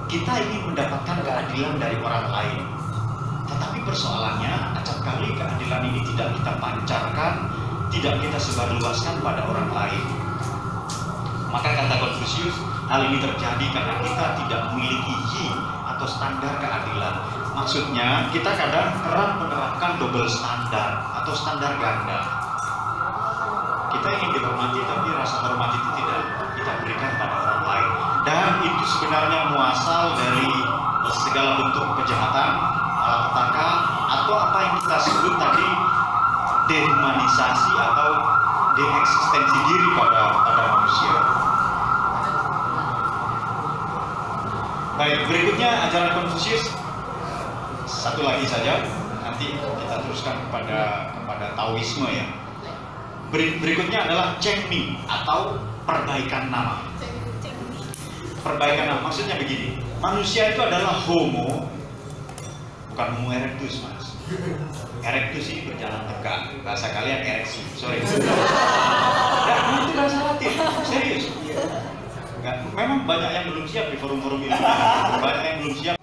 Kita ingin mendapatkan keadilan dari orang lain, tetapi persoalannya acapkali keadilan ini tidak kita pancarkan, tidak kita sebarluaskan pada orang lain. Maka kata Confucius, hal ini terjadi karena kita tidak memiliki yi atau standar keadilan. Maksudnya, kita kadang kerap menerapkan double standar atau standar ganda. Kita ingin dihormati, tapi rasa hormat itu tidak kita berikan pada orang lain. Dan itu sebenarnya muasal dari segala bentuk kejahatan, malapetaka, atau apa yang kita sebut tadi dehumanisasi atau deeksistensi diri pada manusia. Baik, berikutnya ajaran Konfusius. Satu lagi saja, nanti kita teruskan kepada Taoisme ya. Berikutnya adalah Zhèngmíng atau perbaikan nama. Perbaikan nama maksudnya begini, manusia itu adalah homo, bukan homo erectus mas. Erectus ini berjalan tegak, bahasa kalian ereksi, sorry. Dan itu bahasa Latin, serius. Memang banyak yang belum siap di forum-forum ini, banyak yang belum siap.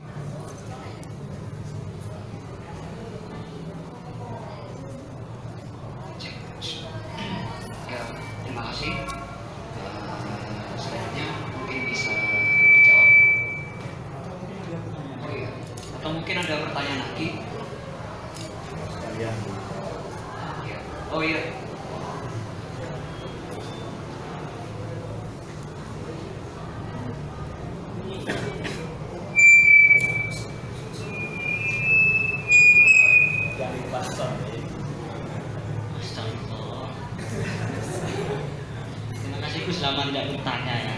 tidak bertanya ya.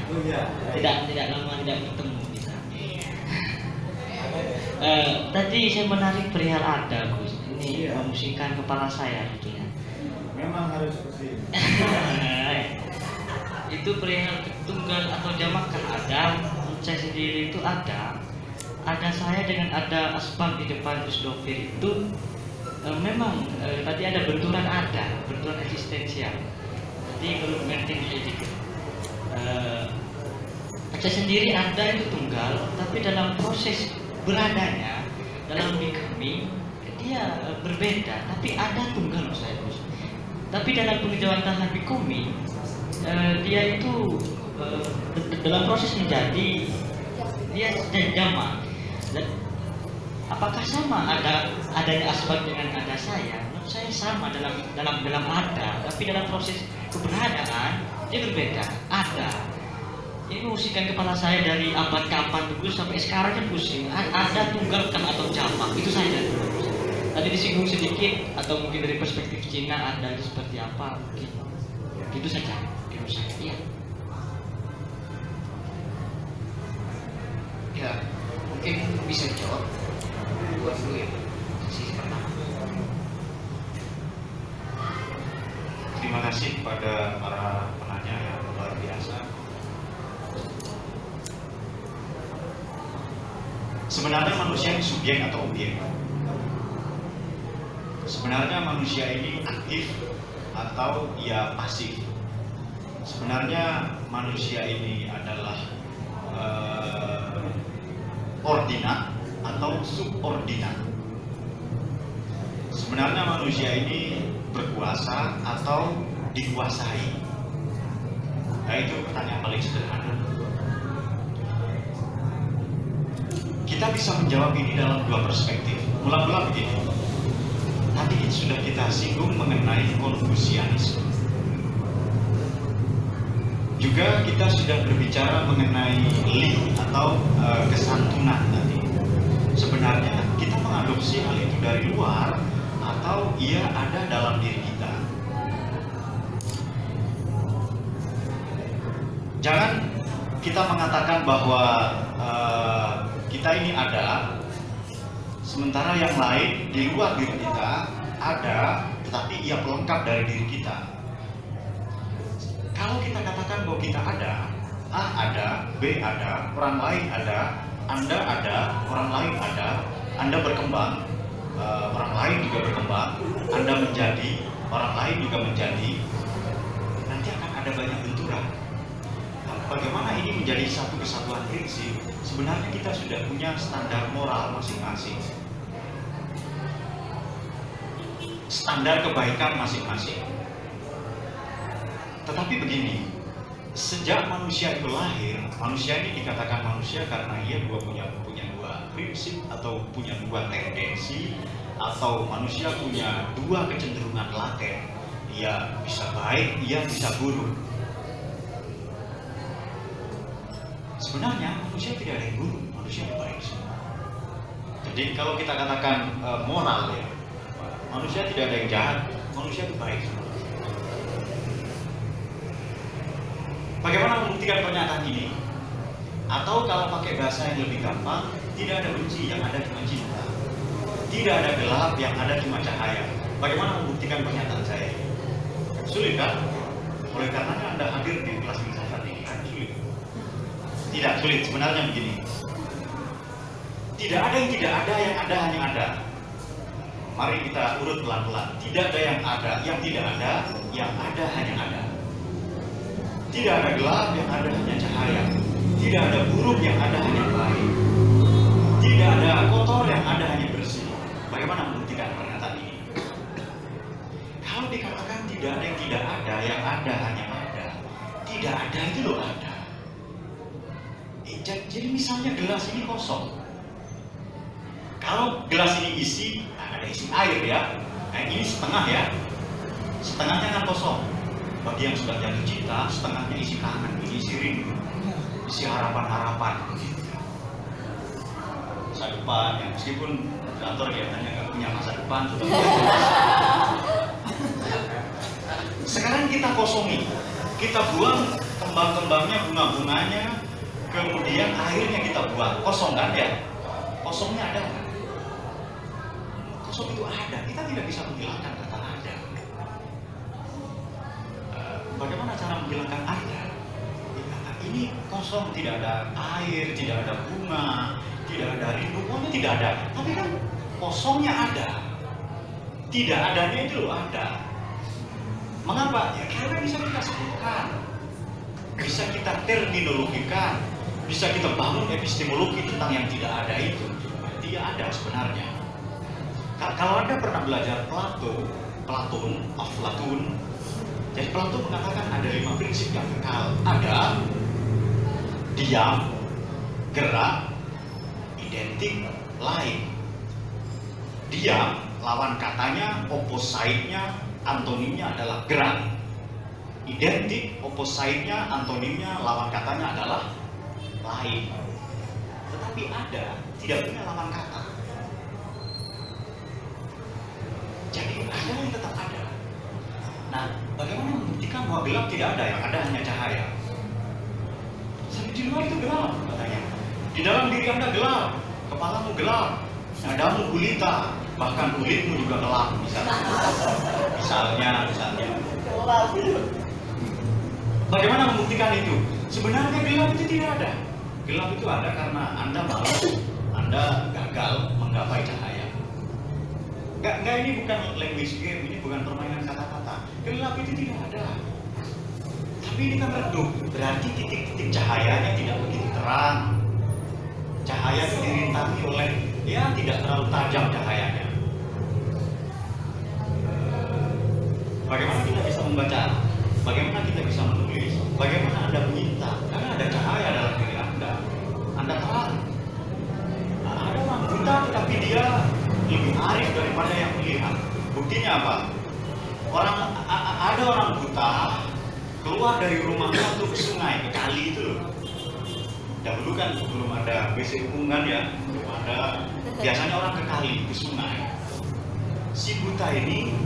Tidak lama tidak bertemu kita. Tadi saya menarik perihal ada, Gus. Ini memusingkan kepala saya gitu ya. Memang harus seperti itu. Itu perihal tunggal atau jamak kan ada. Saya sendiri itu ada. Ada saya dengan ada aspal di depan Gus Dovir itu memang tadi ada benturan ada, benturan eksistensial. Jadi perlu mengerti sedikit. Ada sendiri ada itu tunggal, tapi dalam proses beradanya dalam bikami dia berbeda. Tapi ada tunggal loh saya Gus. Tapi dalam penjelasan bikami dia itu dalam proses menjadi dia jamak. Apakah sama ada adanya asbab dengan ada saya? Menurut saya sama dalam ada, tapi dalam proses keberadaan dia berbeda. Ada. Ini memusingkan kepala saya dari abad kapan dulu sampai sekarang kan pusing. Ada tunggal kan atau jamak itu saja. Tadi disinggung sedikit atau mungkin dari perspektif Cina ada itu seperti apa mungkin. Gitu saja. Menurut saya. Iya. Ya, mungkin bisa dijawab. Buat dulu ya, sesi pertama. Terima kasih kepada para penanya yang luar biasa. Sebenarnya manusia ini subjek atau objek? Sebenarnya manusia ini aktif atau ia pasif? Sebenarnya manusia ini adalah ordinat atau subordinat. Sebenarnya manusia ini berkuasa atau dikuasai. Nah, itu pertanyaan paling sederhana. Kita bisa menjawab ini dalam dua perspektif. Mula-mula begini. Tadi sudah kita singgung mengenai Konfusianisme. Juga kita sudah berbicara mengenai li atau kesantunan tadi. Sebenarnya kita mengadopsi hal itu dari luar atau ia ada dalam diri kita. Jangan kita mengatakan bahwa kita ini ada, sementara yang lain di luar diri kita ada, tetapi ia pelengkap dari diri kita. Kalau kita katakan bahwa kita ada, A ada, B ada, orang lain ada, Anda ada, orang lain ada, Anda berkembang, orang lain juga berkembang, Anda menjadi, orang lain juga menjadi, nanti akan ada banyak benturan. Nah, bagaimana ini menjadi satu kesatuan prinsip? Sebenarnya kita sudah punya standar moral masing-masing, standar kebaikan masing-masing. Tetapi begini, sejak manusia itu lahir, manusia ini dikatakan manusia karena ia punya dua prinsip atau punya dua tendensi, atau manusia punya dua kecenderungan laten. Ia bisa baik, ia bisa buruk. Sebenarnya manusia tidak ada yang buruk, manusia yang baik semua. Jadi kalau kita katakan moral ya, manusia tidak ada yang jahat, manusia itu baik semua. Bagaimana membuktikan pernyataan ini? Atau kalau pakai bahasa yang lebih gampang, tidak ada benci yang ada cuma cinta, tidak ada gelap yang ada cuma cahaya. Bagaimana membuktikan pernyataan saya? Sulit kan? Oleh karenanya Anda hadir di kelas filsafat ini kan sulit. Tidak sulit, sebenarnya begini. Tidak ada yang tidak ada, yang ada hanya ada. Mari kita urut pelan-pelan. Tidak ada, yang tidak ada, yang ada hanya ada. Tidak ada gelap yang ada hanya cahaya. Tidak ada buruk yang ada hanya baik. Tidak ada kotor yang ada hanya bersih. Bagaimana membuktikan pernyataan ini? Kalau dikatakan tidak ada yang tidak ada, yang ada hanya ada. Tidak ada itu loh ada. Jadi misalnya gelas ini kosong. Kalau gelas ini isi, ada isi air ya. Nah, ini setengah ya. Setengahnya kan kosong. Bagi yang sudah jatuh cinta, setengahnya isi kangen, ini isi rindu, isi harapan-harapan. Masa depan, ya meskipun moderator kelihatannya nggak punya masa depan, sudah sekarang kita kosongi, kita buang kembang-kembangnya, bunga-bunganya, kemudian akhirnya kita buat. Kosong kan ya? Kosongnya ada kan? Kosong itu ada, kita tidak bisa menghilangkan kata ada. Bagaimana cara menghilangkan ada? Ini kosong, tidak ada air, tidak ada bunga, tidak ada rindu, pokoknya tidak ada. Tapi kan kosongnya ada, tidak adanya itu loh ada. Mengapa? Ya karena bisa kita sebutkan, bisa kita terminologikan, bisa kita bangun epistemologi tentang yang tidak ada itu. Dia ada sebenarnya. Kalau Anda pernah belajar Plato, Platon, jadi Plato mengatakan ada 5 prinsip yang kekal. Ada, diam, gerak, identik, lain. Diam, lawan katanya, opposite-nya, antonimnya adalah gerak. Identik, opposite-nya, antonimnya, lawan katanya adalah lain. Tetapi ada, tidak punya lawan kata. Jadi ada yang tetap ada. Nah, bagaimana membuktikan bahwa gelap tidak ada, yang ada hanya cahaya? Sampai di luar itu gelap, katanya. Di dalam diri Anda gelap, kepalamu gelap, nadamu gulita, bahkan kulitmu juga gelap, misalnya. Bagaimana membuktikan itu? Sebenarnya gelap itu tidak ada. Gelap itu ada karena Anda malas, Anda gagal menggapai cahaya. Enggak, ini bukan language game, ini bukan permainan kata-kata. Gelap itu tidak ada. Tapi ini kan redup, berarti titik-titik cahayanya tidak begitu terang. Cahaya itu dirintangi oleh, ya tidak terlalu tajam cahayanya. Bagaimana kita bisa membaca? Bagaimana kita bisa menulis? Bagaimana Anda meminta? Karena ada cahaya dalam diri Anda. Anda terang. Nah, ada orang buta, tapi dia lebih arif daripada yang melihat. Buktinya apa? Ada orang buta keluar dari rumahnya untuk ke sungai, ke kali itu loh. Dahulu kan belum ada WC hubungan ya, belum ada. Biasanya orang ke kali, ke sungai. Si buta ini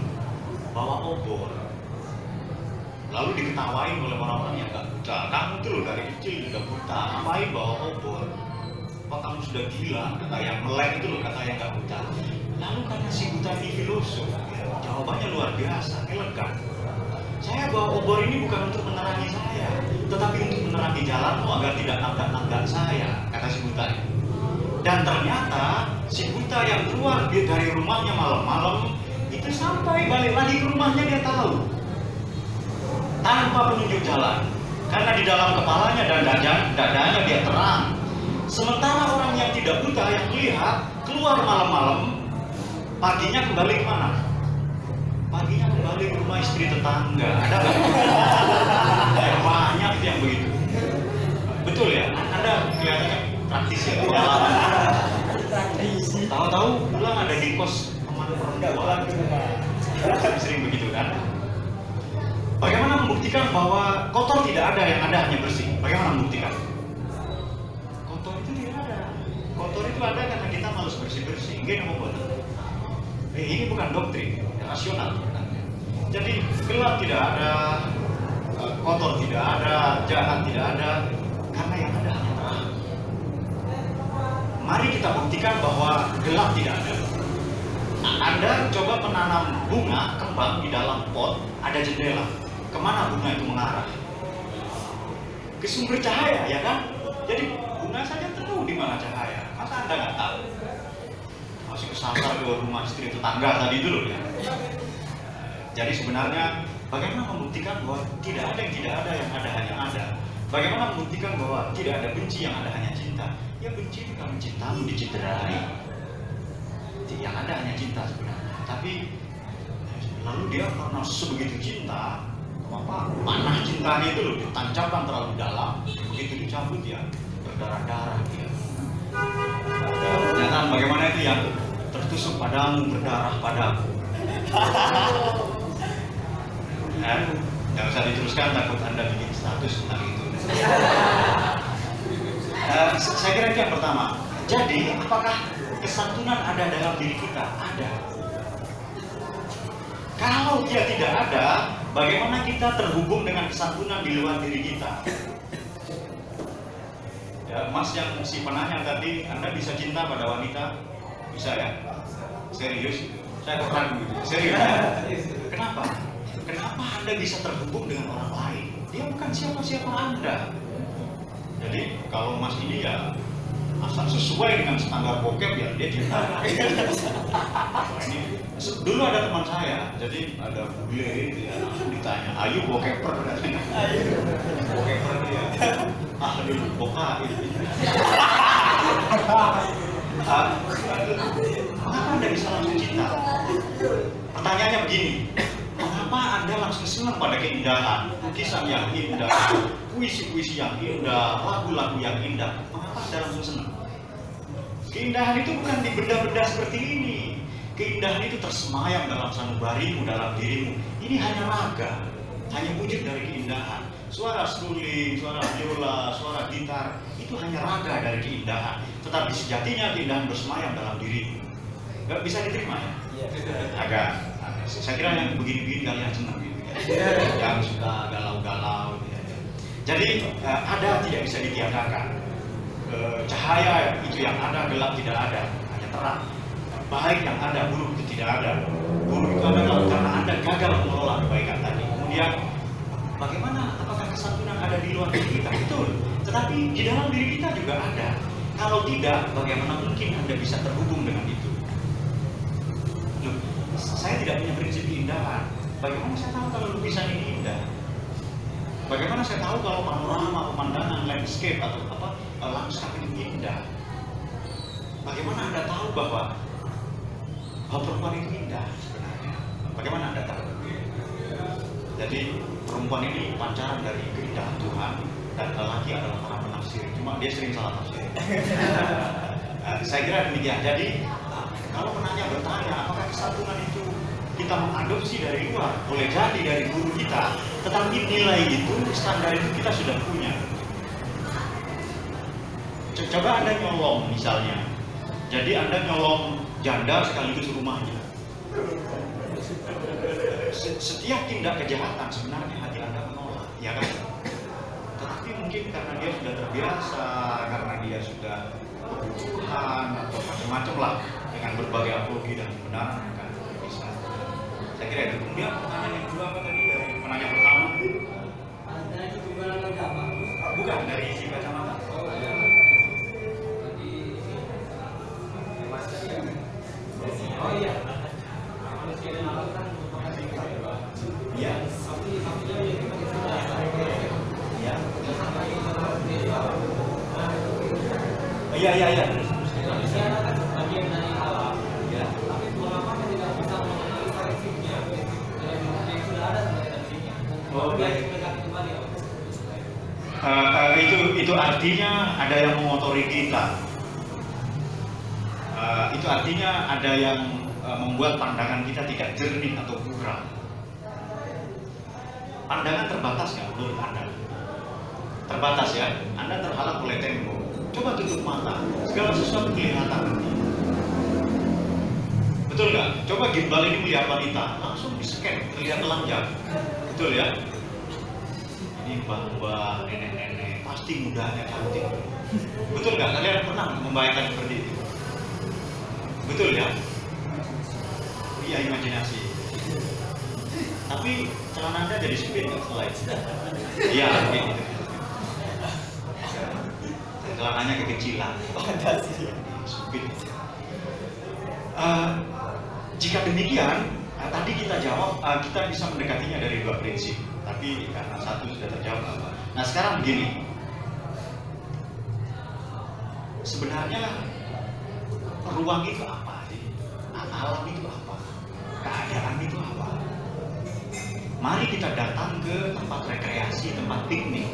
bawa obor, lalu diketawain oleh orang-orang yang gak buta. Kamu tuh dari kecil udah buta, ngapain bawa obor? Apa kamu sudah gila? Kata yang melek itu loh, kata yang gak buta. Lalu karena si buta ini filosof, jawabannya luar biasa, elegan. Saya bawa obor ini bukan untuk menerangi saya, tetapi untuk menerangi jalanmu agar tidak nabrak-nabrak saya, kata si buta. Dan ternyata si buta yang keluar dari rumahnya malam-malam itu sampai balik lagi ke rumahnya dia tahu, tanpa penunjuk jalan, karena di dalam kepalanya dan dadanya dia terang. Sementara orang yang tidak buta yang melihat keluar malam-malam, paginya kembali ke mana? Paginya kembali ke rumah istri tetangga. Ada nggak? Banyak yang begitu. Betul ya? Anda kelihatannya praktis ya? Tahu-tahu pulang ada di kos teman perempuan. Sering begitu kan? Bagaimana membuktikan bahwa kotor tidak ada, yang ada hanya bersih? Bagaimana membuktikan? Kotor itu tidak ada. Kotor itu ada karena kita malas bersih-bersih. Enggak mau buat. Ini bukan doktrin rasional. Jadi gelap tidak ada, kotor tidak ada, jahat tidak ada, karena yang ada hanya terang. Mari kita buktikan bahwa gelap tidak ada. Anda coba menanam bunga kembang di dalam pot, ada jendela. Kemana bunga itu mengarah? Ke sumber cahaya, ya kan? Jadi bunga saja tahu di mana cahaya. Masa Anda nggak tahu? Masih kesasar ke rumah istri tetangga tadi dulu ya. Jadi sebenarnya bagaimana membuktikan bahwa tidak ada yang tidak ada, yang ada hanya ada? Bagaimana membuktikan bahwa tidak ada benci, yang ada hanya cinta? Ya benci juga mencintamu, diciderai. Yang ada hanya cinta sebenarnya. Tapi lalu dia karena sebegitu cinta, apa panah cintanya itu loh, ditancapkan terlalu dalam, begitu dicabut ya berdarah-darah dia. Pernyataan bagaimana itu yang tertusuk padamu berdarah padaku. Nggak usah diteruskan, takut Anda bikin status tentang itu. Saya kira itu yang pertama. Jadi, apakah kesantunan ada dalam diri kita? Ada. Kalau dia tidak ada, Bagaimana kita terhubung dengan kesantunan di luar diri kita? Ya, Mas yang si penanya tadi, Anda bisa cinta pada wanita? Bisa ya? Serius? Saya kurang gitu. Serius? Kenapa? Kenapa Anda bisa terhubung dengan orang lain? Dia bukan siapa-siapa Anda. Jadi kalau Mas ini ya asal sesuai dengan standar bokep ya dia cinta. Ini dulu ada teman saya, jadi ada bule gitu ya, ditanya, "Ayu bokeper?" Ayu bokeper dia. Ah, dulu bokain. Kenapa Anda bisa langsung cinta? Pertanyaannya begini, kenapa Anda langsung senang pada keindahan, lukisan yang indah, puisi-puisi yang indah, lagu-lagu yang indah? Kenapa Anda langsung senang? Keindahan itu bukan di benda-benda seperti ini. Keindahan itu tersemayam dalam sanubarimu, dalam dirimu. Ini hanya raga, hanya wujud dari keindahan. Suara seruling, suara biola, suara gitar, itu hanya raga dari keindahan. Tetapi sejatinya keindahan bersemayam dalam dirimu. Gak bisa diterima ya? Agak. Saya kira yang begini-begini kalian senang gitu ya. Yang suka galau-galau gitu ya. Jadi ada tidak bisa ditiadakan. Cahaya itu yang ada, gelap tidak ada, hanya terang. Baik yang ada, buruk itu tidak ada. Buruk itu adalah karena Anda gagal mengelola kebaikan tadi. Kemudian bagaimana, apakah kesatuan yang ada di luar diri kita? Betul, tetapi di dalam diri kita juga ada. Kalau tidak, bagaimana mungkin Anda bisa terhubung dengan itu? Loh, saya tidak punya prinsip keindahan. Bagaimana saya tahu kalau lukisan ini indah? Bagaimana saya tahu kalau panorama, pemandangan, landscape atau apa, lanskap ini indah? Bagaimana Anda tahu bahwa perempuan itu indah sebenarnya? Bagaimana Anda tahu? Jadi perempuan ini pancaran dari keindahan Tuhan, dan lelaki adalah para penafsir. Cuma dia sering salah tafsir. Saya kira demikian. Jadi kalau penanya bertanya apakah kesatuan itu kita mengadopsi dari luar, boleh jadi dari guru kita, tetapi nilai itu, standar itu kita sudah punya. Coba Anda nyolong misalnya. Jadi Anda nyolong janda sekaligus rumahnya. Setiap tindak kejahatan sebenarnya hati Anda menolak, ya kan? Tetapi mungkin karena dia sudah terbiasa, karena dia sudah kebutuhan atau macam-macam lah, dengan berbagai apologi dan kebenaran kan bisa. Saya kira itu. Kemudian pertanyaan yang kedua apa tadi dari penanya pertama? Ada keturunan agama? Bukan, dari isi kacamata. Oh iya, manusia dan alam kan merupakan kehidupan. Iya. Tapi akhirnya yang kita ketahui. Iya. Sama yang seperti alam. Iya. Manusia kan bagian dari alam. Iya. Tapi Tuhan apa tidak bisa mengenali prinsipnya, dari mana yang sudah ada sampai prinsipnya. Oh baik. Itu artinya ada yang mengotori kita. Itu artinya ada yang membuat pandangan kita tidak jernih atau buram. Pandangan terbatas nggak menurut Anda? Terbatas ya, Anda terhalang oleh tembok. Coba tutup mata, segala sesuatu kelihatan. Betul nggak? Coba gimbal ini melihat wanita, langsung di-scan, terlihat telanjang. Betul ya? Ini mbak-mbak, nenek-nenek, pasti mudanya cantik. Betul nggak? Kalian pernah membayangkan seperti itu? Betul ya? Iya, imajinasi. Tapi celana Anda jadi sempit nggak setelah itu? Iya, gitu. Celananya kekecilan. Sempit. Jika demikian, tadi kita jawab, kita bisa mendekatinya dari dua prinsip. Tapi karena satu sudah terjawab. Nah, sekarang begini. Sebenarnya ruang itu apa? Alam itu apa? Keadaan itu apa? Mari kita datang ke tempat rekreasi, tempat piknik.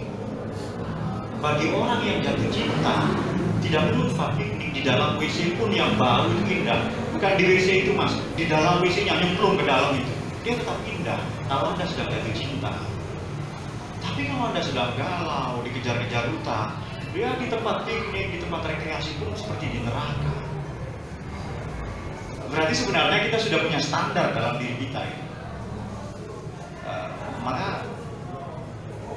Bagi orang yang jatuh cinta, tidak perlu tempat piknik. Di dalam WC pun yang baru itu indah. Bukan di WC itu mas, di dalam WC yang nyemplung ke dalam itu, dia tetap indah kalau Anda sudah jatuh cinta. Tapi kalau Anda sedang galau, dikejar-kejar utang, dia di tempat piknik, di tempat rekreasi pun seperti di neraka. Berarti sebenarnya kita sudah punya standar dalam diri kita ya. malah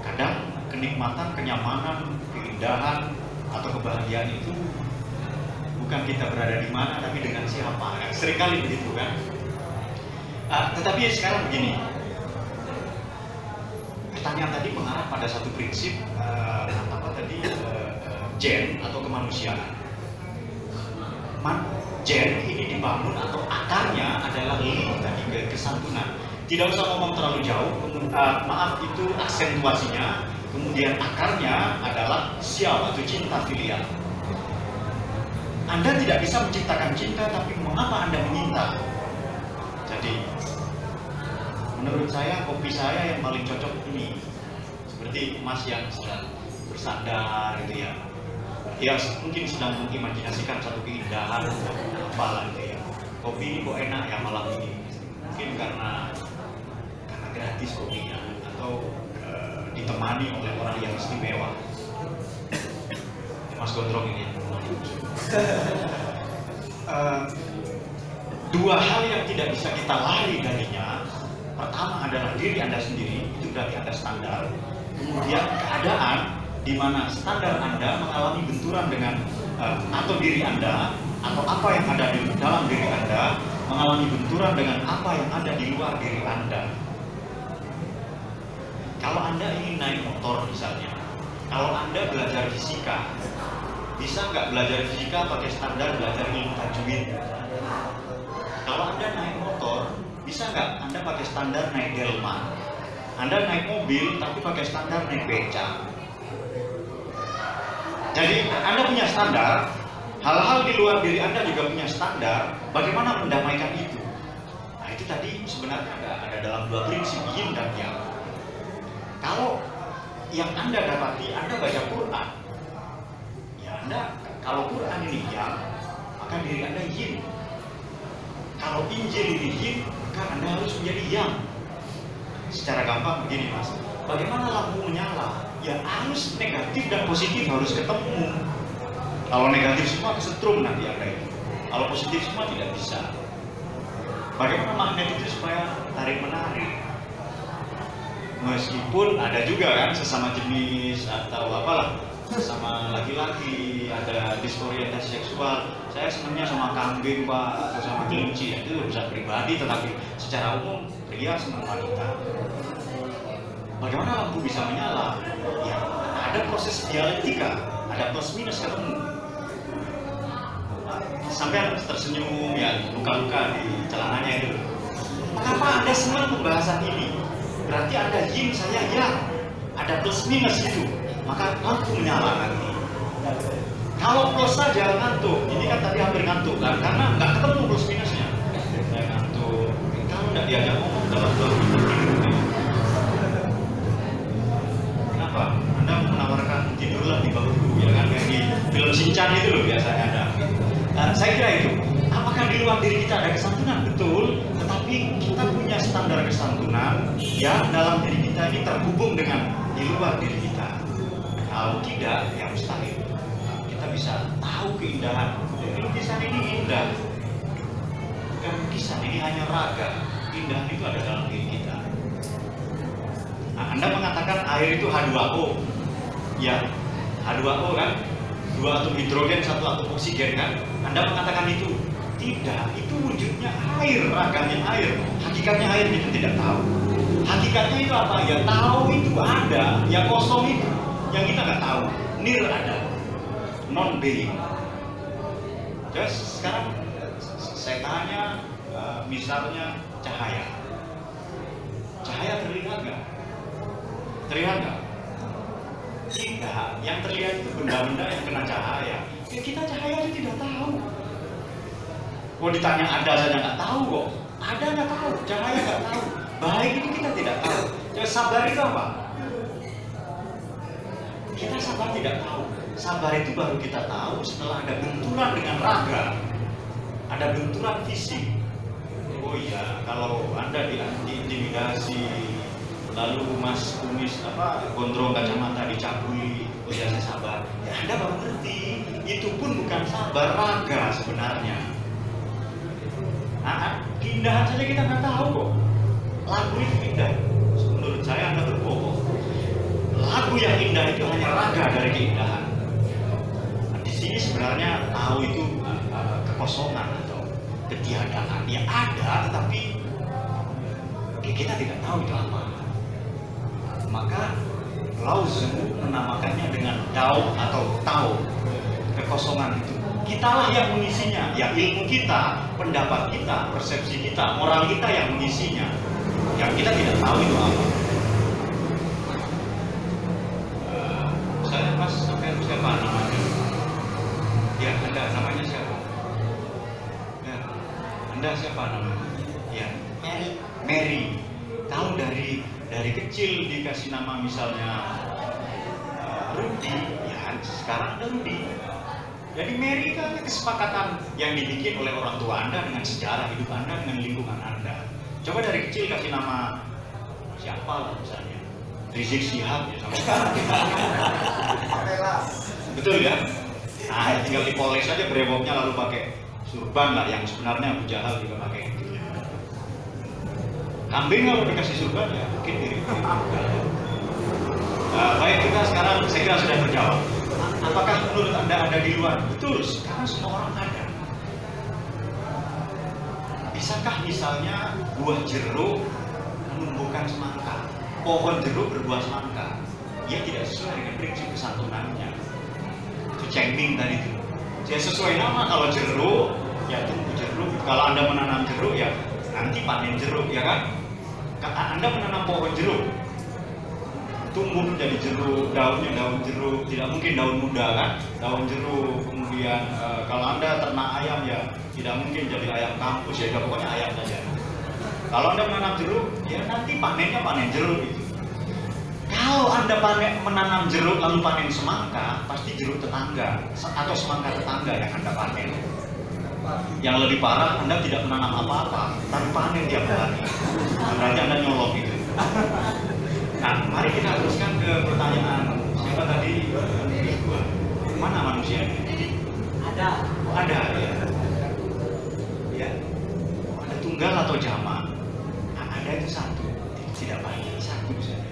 kadang kenikmatan, kenyamanan, keindahan atau kebahagiaan itu bukan kita berada di mana, tapi dengan siapa. Kan? Seringkali begitu kan? Tetapi sekarang begini, pertanyaan tadi mengarah pada satu prinsip Zen atau kemanusiaan. Zen ini dibangun atau akarnya adalah tadi kesantunan. Tidak usah ngomong terlalu jauh, maaf itu aksentuasinya. Kemudian akarnya adalah Xiao atau cinta filial. Anda tidak bisa menciptakan cinta, tapi mengapa Anda menyinta? Jadi, menurut saya kopi saya yang paling cocok ini, seperti Mas yang sedang bersandar gitu ya. Ya mungkin sedang mengimajinasikan satu keindahan apalah gitu ya. Kopi ini kok enak ya malam ini. Mungkin karena gratis kopinya atau ditemani oleh orang yang istimewa. Mas Gondrong ini. Dua hal yang tidak bisa kita lari darinya. Pertama adalah diri Anda sendiri, itu berarti Anda standar. Kemudian keadaan di mana standar Anda mengalami benturan dengan atau diri Anda atau apa yang ada di dalam diri Anda mengalami benturan dengan apa yang ada di luar diri Anda. Kalau Anda ingin naik motor misalnya, kalau Anda belajar fisika, bisa nggak belajar fisika pakai standar belajar ilmu tajwid? Kalau Anda naik motor, bisa nggak Anda pakai standar naik delman? Anda naik mobil tapi pakai standar naik becak. Jadi Anda punya standar, hal-hal di luar diri Anda juga punya standar, bagaimana mendamaikan itu? Nah itu tadi sebenarnya ada dalam dua prinsip yin dan yang. Kalau yang Anda dapati, Anda baca Quran, ya Anda, kalau Quran ini yang, maka diri Anda yin. Kalau Injil ini yin, maka Anda harus menjadi yang. Secara gampang begini Mas, bagaimana lampu menyala? Ya harus negatif dan positif harus ketemu. Kalau negatif semua kesetrum nanti ada itu. Kalau positif semua tidak bisa. Bagaimana magnet itu supaya tarik menarik? Meskipun ada juga kan sesama jenis atau apalah, sesama laki-laki ada disorientasi seksual. Saya senangnya sama kambing Pak atau sama kelinci, ya, itu urusan pribadi. Tetapi secara umum pria senang wanita. Bagaimana lampu bisa menyala? Ya, ada proses dialektika, ada plus minus ketemu. Sampai tersenyum, ya luka-luka di celananya itu. Mengapa Anda senang pembahasan ini? Berarti Anda yin, saya yang. Ada plus minus itu, maka lampu menyala nanti. Kalau plus saja ngantuk, ini kan tadi hampir ngantuk kan? Karena nggak ketemu plus minusnya. Saya ngantuk, kalau nggak diajak ngomong dalam Anda menawarkan tidurlah di bawah dulu, ya kan? Kayak di film Shinchan itu loh biasanya ada. Saya kira itu. Apakah di luar diri kita ada kesantunan? Betul. Tetapi kita punya standar kesantunan yang dalam diri kita ini terhubung dengan di luar diri kita. Kalau tidak, ya mustahil. Kita bisa tahu keindahan. Lukisan ini indah. Bukan lukisan ini hanya raga. Indah itu ada dalam diri kita. Nah, Anda mengatakan air itu H2O. Ya, H2O kan? Dua atom hidrogen, satu atom oksigen kan? Anda mengatakan itu. Tidak, itu wujudnya air, ragamnya air. Hakikatnya air itu tidak tahu. Hakikatnya itu apa? Ya tahu itu ada, ya kosong itu. Yang kita nggak tahu, nir ada. Non-being. Terus sekarang saya tanya, misalnya cahaya. Cahaya terlihat nggak? Terlihat nggak? Tidak. Yang terlihat itu benda-benda yang kena cahaya. Ya, kita cahaya itu tidak tahu. Kalau ditanya ada saja nggak tahu kok. Ada nggak tahu. Cahaya nggak tahu. Baik itu kita tidak tahu. Jadi sabar itu apa? Kita sabar tidak tahu. Sabar itu baru kita tahu setelah ada benturan dengan raga. Ada benturan fisik. Oh iya, kalau Anda diintimidasi, lalu Mas Kumis Gondrong kacamata dicabuli, oh ya saya sabar. Ya Anda baru ngerti, itu pun bukan sabar, raga sebenarnya. Nah, keindahan saja kita nggak tahu kok. Lagu itu indah, menurut menurut saya Anda berbohong. Lagu yang indah itu hanya raga dari keindahan. Nah, di sini sebenarnya tahu itu kekosongan atau ketiadaan. Ya ada, tetapi ya kita tidak tahu itu apa. Maka Laozi menamakannya dengan Dao atau Tao, kekosongan itu. Kitalah yang mengisinya, ya ilmu kita, pendapat kita, persepsi kita, moral kita yang mengisinya. Yang kita tidak tahu itu apa. Misalnya Mas, siapa namanya? Ya, Anda namanya siapa? Ya, Anda siapa namanya? Ya, Mary. Mary. Tahu dari kecil dikasih nama misalnya Rudy, ya sekarang ada Rudy. Jadi Mary itu ada kesepakatan yang dibikin oleh orang tua Anda dengan sejarah hidup Anda, dengan lingkungan Anda. Coba dari kecil kasih nama siapa lah misalnya Rizik Syihab ya sama sekarang. Betul kan? Nah tinggal dipoles aja brewoknya lalu pakai surban lah yang sebenarnya Abu Jahal juga pakai. Kambing kalau dikasih surban ya mungkin mirip-mirip. Baik kita sekarang saya kira sudah terjawab. Apakah menurut Anda ada di luar? Betul, sekarang semua orang ada. Bisakah misalnya buah jeruk menumbuhkan semangka? Pohon jeruk berbuah semangka. Ia tidak sesuai dengan prinsip kesantunannya. Itu Zhèngmíng tadi itu. Jadi sesuai nama kalau jeruk, ya tumbuh jeruk. Kalau Anda menanam jeruk, ya nanti panen jeruk, ya kan? Anda menanam pohon jeruk, tumbuh menjadi jeruk, daunnya daun jeruk. Tidak mungkin daun muda kan? Daun jeruk. Kemudian kalau Anda ternak ayam ya. Tidak mungkin jadi ayam kampus, ya pokoknya ayam saja. Kalau Anda menanam jeruk, ya nanti panennya panen jeruk gitu. Kalau Anda menanam jeruk lalu panen semangka, pasti jeruk tetangga atau semangka tetangga yang Anda panen. Yang lebih parah, Anda tidak menanam apa-apa, tapi panen tiap hari. Berarti Anda nyolong gitu. Nah, mari kita teruskan ke pertanyaan siapa tadi? Mana manusia? Ada. Ada, ya. Ya, ada tunggal atau jamak. Nah, ada itu satu, tidak banyak, satu saja.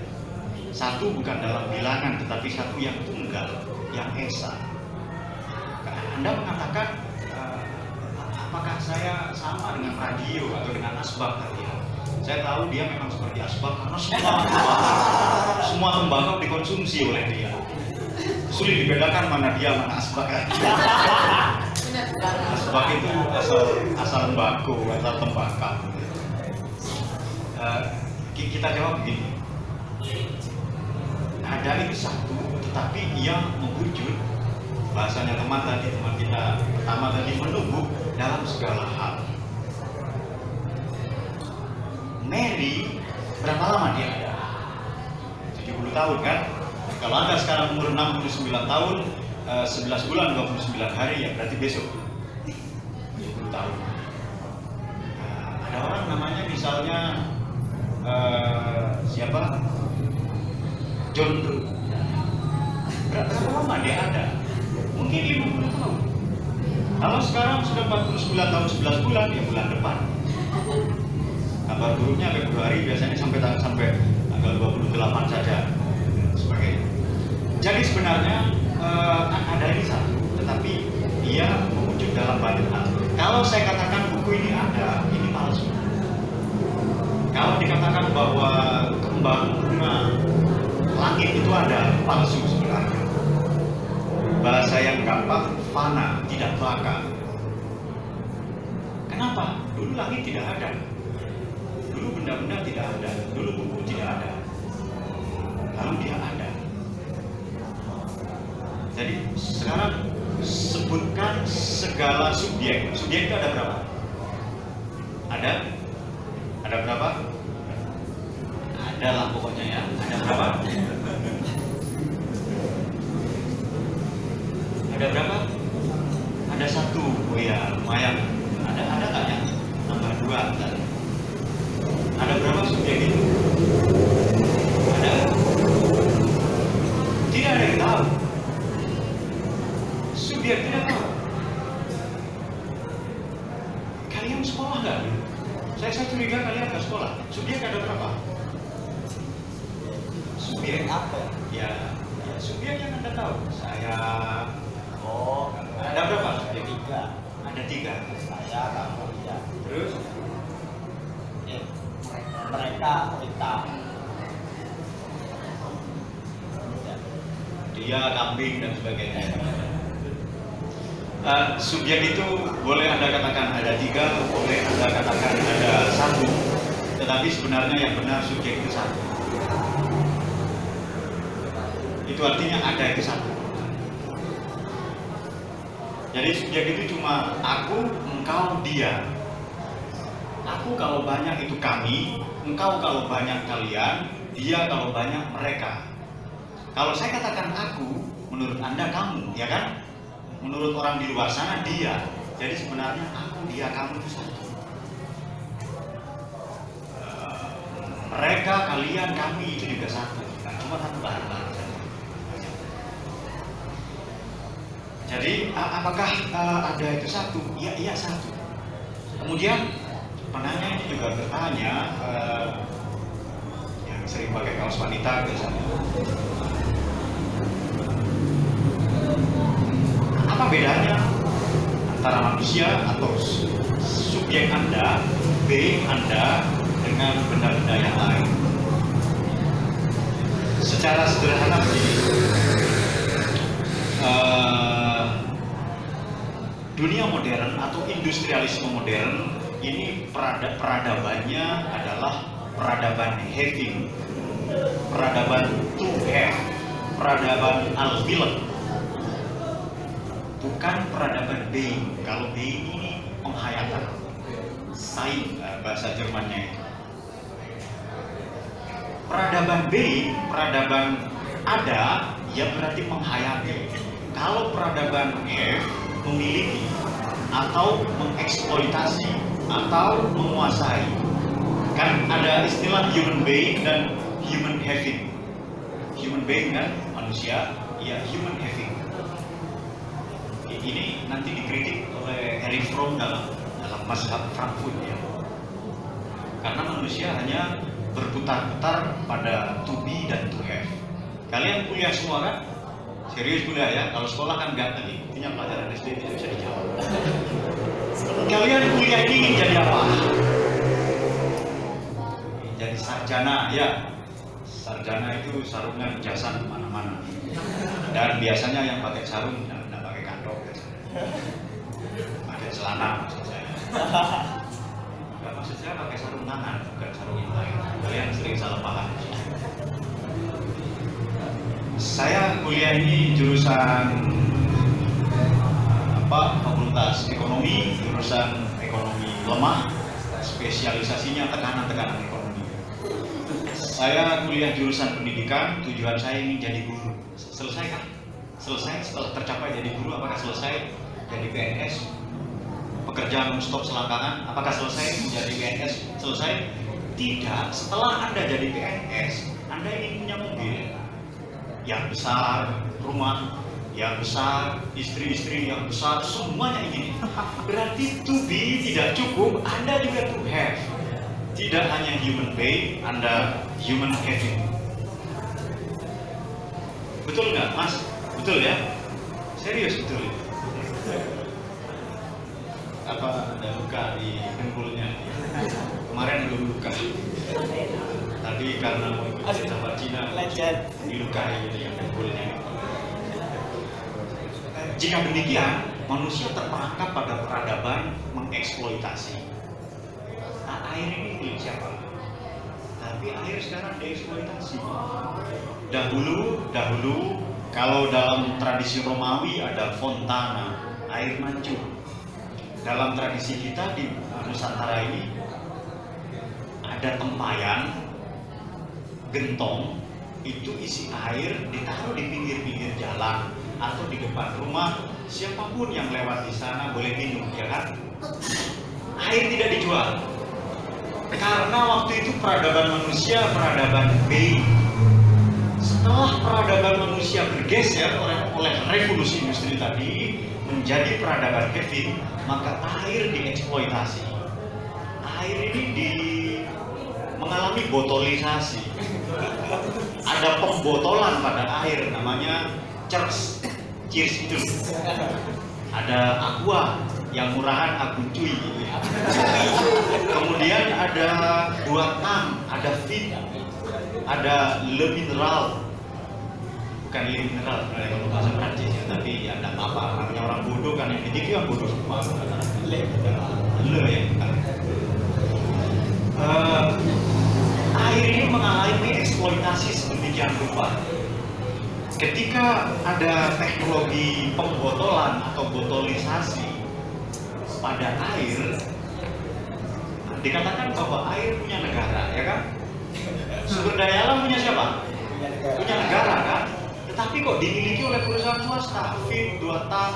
Satu bukan dalam bilangan, tetapi satu yang tunggal, yang esa. Karena Anda mengatakan, apakah saya sama dengan radio atau dengan asbak tadi? Saya tahu dia memang seperti asbak karena semua tembakau dikonsumsi oleh dia. Sulit dibedakan mana dia mana asbak. Asbak itu asal tembakau. Kita jawab begini. Ada itu satu, tetapi ia mewujud. Bahasanya teman kita pertama tadi menumbuh dalam segala hal. Mary berapa lama dia ada? 70 tahun kan? Kalau Anda sekarang umur 69 tahun. 11 bulan 29 hari ya berarti besok 20 tahun. Ada orang namanya misalnya siapa? John Doe. Berapa lama dia ada? Mungkin 50 tahun. Kalau sekarang sudah 49 tahun 11 bulan ya bulan depan. Kabar buruknya Februari biasanya sampai tanggal 28 saja sebagainya. Jadi sebenarnya ada ini satu, tetapi dia mewujud dalam banyak hal. Kalau saya katakan buku ini ada, ini palsu. Kalau dikatakan bahwa kembang bunga langit itu ada, palsu sebenarnya. Bahasa yang gampang, fana, tidak belaka. Kenapa? Dulu langit tidak ada. Dulu benda-benda tidak ada. Dulu buku tidak ada. Lalu dia ada. Jadi sekarang sebutkan segala subjek. Subjek itu ada berapa? Ada berapa? Ada lah pokoknya ya. Ada berapa? Ada berapa? Ada satu. Oh ya lumayan. Ada tak ya? Nomor 2. Ada berapa subjek itu? Ada? Tidak ada yang tahu. Dia tidak tahu. Kalian sekolah nggak? Saya curiga kalian nggak sekolah. Subjek ada berapa? Supir apa? Ya, ya supir yang Anda tahu. Saya, ada berapa? Ada tiga. Ada tiga. Saya, kamu, ya. Terus? Mereka, kita. Dia, kambing, dan sebagainya. Subjek itu boleh Anda katakan ada tiga, boleh Anda katakan ada satu, tetapi sebenarnya yang benar subjek itu satu. Itu artinya ada itu satu. Jadi subjek itu cuma aku, engkau, dia. Aku kalau banyak itu kami, engkau kalau banyak kalian, dia kalau banyak mereka. Kalau saya katakan aku, menurut Anda kamu, ya kan? Menurut orang di luar sana, dia. Jadi sebenarnya aku, dia, kamu itu satu. Mereka, kalian, kami itu juga satu. Nah, cuma satu bahan-bahan. Jadi apakah ada itu satu? Iya, iya satu. Kemudian penanya ini juga bertanya, yang sering pakai kaos wanita biasanya, apa bedanya antara manusia atau subjek Anda, being Anda, dengan benda-benda yang lain? Secara sederhana begini, dunia modern atau industrialisme modern ini peradabannya adalah peradaban having, peradaban to have, peradaban al-bilan. Bukan peradaban being. Kalau being ini penghayatan, sein bahasa Jermannya itu. Peradaban being, peradaban ada, ya berarti menghayati. Kalau peradaban have, memiliki atau mengeksploitasi atau menguasai. Kan ada istilah human being dan human having. Human being kan manusia, ya human having. Ini nanti dikritik oleh Harry Fromm dalam mazhab Frankfurt ya. Karena manusia hanya berputar-putar pada to be dan to have. Kalian kuliah semua kan? Serius kuliah ya? Kalau sekolah kan enggak tadi. Intinya pelajaran SD tidak bisa dijawab. Kalian kuliah ini ingin jadi apa? Jadi sarjana ya. Sarjana itu sarungan jasa kemana-mana. Dan biasanya yang pakai sarung pakai celana, maksud saya. Enggak, maksud saya pakai sarung tangan, bukan sarung yang lain. Kalian sering salah paham. Saya kuliah ini jurusan Fakultas Ekonomi, jurusan ekonomi lemah, spesialisasinya tekanan-tekanan ekonomi. Saya kuliah jurusan pendidikan, tujuan saya ingin jadi guru. Selesai kan? Selesai setelah tercapai jadi guru, apakah selesai? Jadi PNS, pekerjaan non-stop selangkangan, apakah selesai menjadi PNS? Selesai? Tidak. Setelah Anda jadi PNS, Anda ingin punya mobil yang besar, rumah yang besar, istri-istri yang besar, semuanya ingin. Berarti to be tidak cukup, Anda juga to have. Tidak hanya human being, Anda human having. Betul nggak, Mas? Betul ya? Serius betul ya? Apa ada luka di dengkulnya? Kemarin belum luka. Tadi karena mau ikut sahabat Cina dilukai di dengkulnya. Jika demikian, manusia terperangkap pada peradaban mengeksploitasi. Nah, air ini milik siapa? Tapi air sekarang dieksploitasi. Dahulu kalau dalam tradisi Romawi ada fontana, air mancur. Dalam tradisi kita di Nusantara ini ada tempayan, gentong, itu isi air ditaruh di pinggir-pinggir jalan atau di depan rumah, siapapun yang lewat di sana boleh minum, ya kan? Air tidak dijual. Karena waktu itu peradaban manusia, peradaban being. Setelah peradaban manusia bergeser oleh revolusi industri tadi menjadi peradaban having, maka air dieksploitasi. Air ini mengalami botolisasi. ada pembotolan pada air namanya Cheers, cheers itu. Ada aqua yang murahan aku cuy. Kemudian ada dua tam, ada fit, ada le mineral. Bukan le mineral, kalau bahasa Prancis ya, tapi ya enggak apa-apa. Namanya orang bodoh kan, yang dikit kan bodoh semua. Le mineral, le ya. Air ini mengalami eksploitasi sedemikian rupa. Ketika ada teknologi pembotolan atau botolisasi pada air, dikatakan bahwa air punya negara, ya kan? Sumber daya alam punya siapa? Punya negara kan? Tetapi kok dimiliki oleh perusahaan swasta, fit, 2 tam,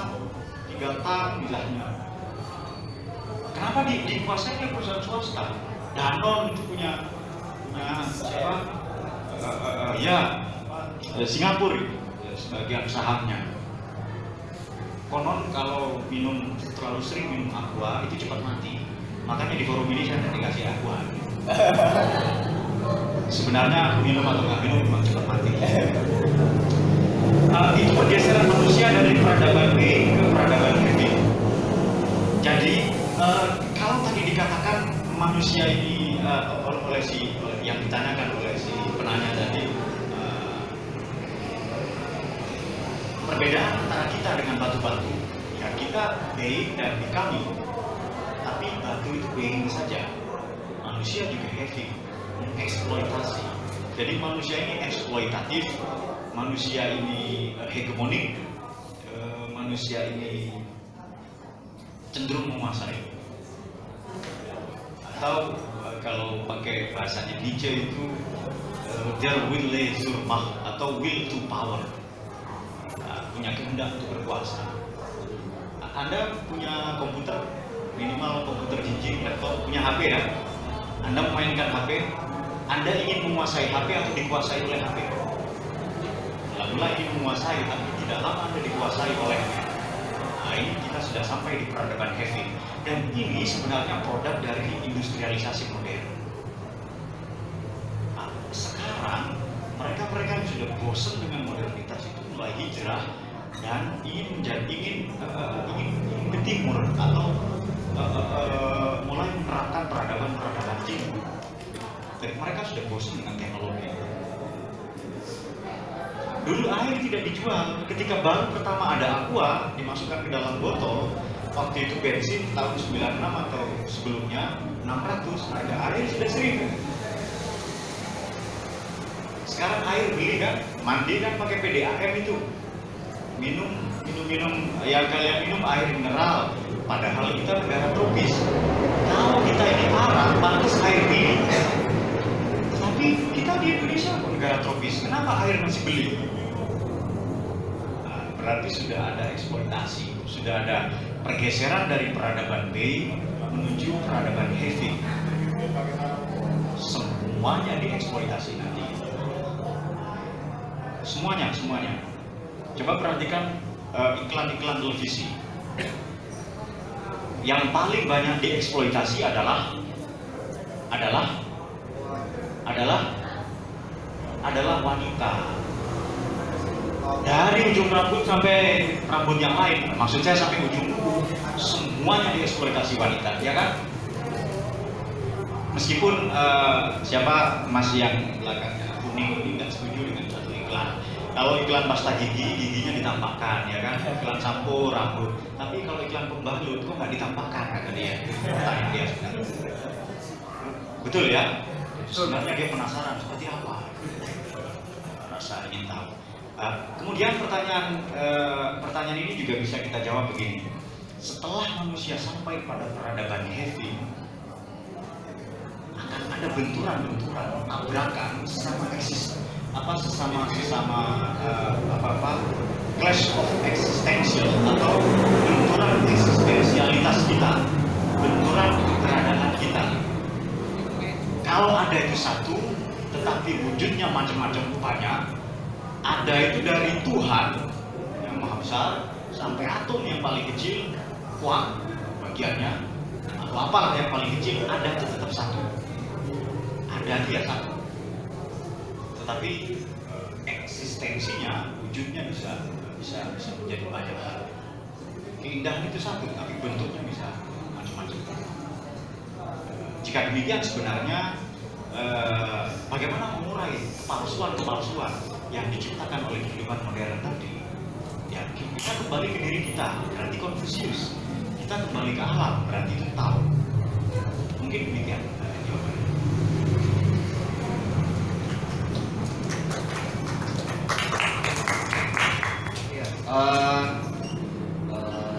3 tam, bilangnya. Kenapa dikuasai oleh perusahaan swasta? Danone itu punya, siapa? Ya. Singapura sebagian sahamnya. Konon kalau minum terlalu sering minum aqua itu cepat mati. Makanya di forum ini saya dikasih aqua. Sebenarnya minum atau nggak minum memang cepat mati. Itu pergeseran manusia dari peradaban B ke peradaban B. Jadi kalau tadi dikatakan manusia ini oleh si yang ditanyakan oleh si penanya tadi. Perbedaan antara kita dengan batu-batu, ya kita being dan becoming, tapi batu itu being saja, manusia juga having, eksploitasi. Jadi manusia ini eksploitatif, manusia ini hegemonik, manusia ini cenderung menguasai. Atau kalau pakai bahasanya Nietzsche itu their will zur Macht atau will to power. Punya kehendak untuk berkuasa. Anda punya komputer, minimal komputer jinjing, laptop, punya HP ya. Anda memainkan HP, Anda ingin menguasai HP atau dikuasai oleh HP? Mula-mula ingin menguasai, tapi tidak lama Anda dikuasai olehnya. Nah, ini kita sudah sampai di peradaban heavy. Dan ini sebenarnya produk dari industrialisasi modern. Nah, sekarang mereka-mereka sudah bosan dengan modernitas itu, mulai hijrah dan ingin menjadi ingin ke timur atau mulai menerapkan peradaban-peradaban Cina. Jadi mereka sudah bosan dengan teknologi. Dulu air tidak dijual. Ketika baru pertama ada aqua dimasukkan ke dalam botol, waktu itu bensin tahun 96 atau sebelumnya 600, harga air sudah 1000. Sekarang air beli kan, mandi kan pakai PDAM itu. Minum ya kalian minum air mineral, padahal kita negara tropis. Kalau kita ini parah, pantas air beli. Tapi kita di Indonesia pun negara tropis, kenapa air masih beli? Nah, berarti sudah ada eksploitasi, sudah ada pergeseran dari peradaban B menuju peradaban heavy. Semuanya dieksploitasi nanti. Semuanya. Coba perhatikan iklan-iklan televisi. Yang paling banyak dieksploitasi adalah wanita. Dari ujung rambut sampai rambut yang lain, maksud saya sampai ujung kuku, semuanya dieksploitasi wanita, ya kan? Meskipun siapa masih yang belakangnya kuning ini nggak setuju dengan satu iklan. Kalau iklan pasta gigi, giginya ditampakkan, ya kan? Iklan sampo, rambut. Tapi kalau iklan pembalut, kok nggak ditampakkan, kata dia. Tanya dia sebenarnya. Betul ya? Sebenarnya dia penasaran, seperti apa? Rasa ingin tahu. Kemudian pertanyaan ini juga bisa kita jawab begini. Setelah manusia sampai pada peradaban heavy, akan ada benturan, tabrakan sama eksis. Clash of existential atau benturan eksistensialitas kita, benturan keberadaan kita. Kalau ada itu satu, tetapi wujudnya macam-macam banyak, ada itu dari Tuhan yang Maha Besar sampai atom yang paling kecil, kuat bagiannya atau apalah yang paling kecil, ada itu tetap satu, ada dia satu. Tapi eksistensinya, wujudnya bisa menjadi banyak hal. Keindahan itu satu, tapi bentuknya bisa macam-macam. Jika demikian sebenarnya bagaimana mengurai kepalsuan-kepalsuan yang diciptakan oleh kehidupan modern tadi? Ya, kita kembali ke diri kita, berarti Confucius. Kita kembali ke alam, berarti itu tahu. Mungkin demikian jawabannya.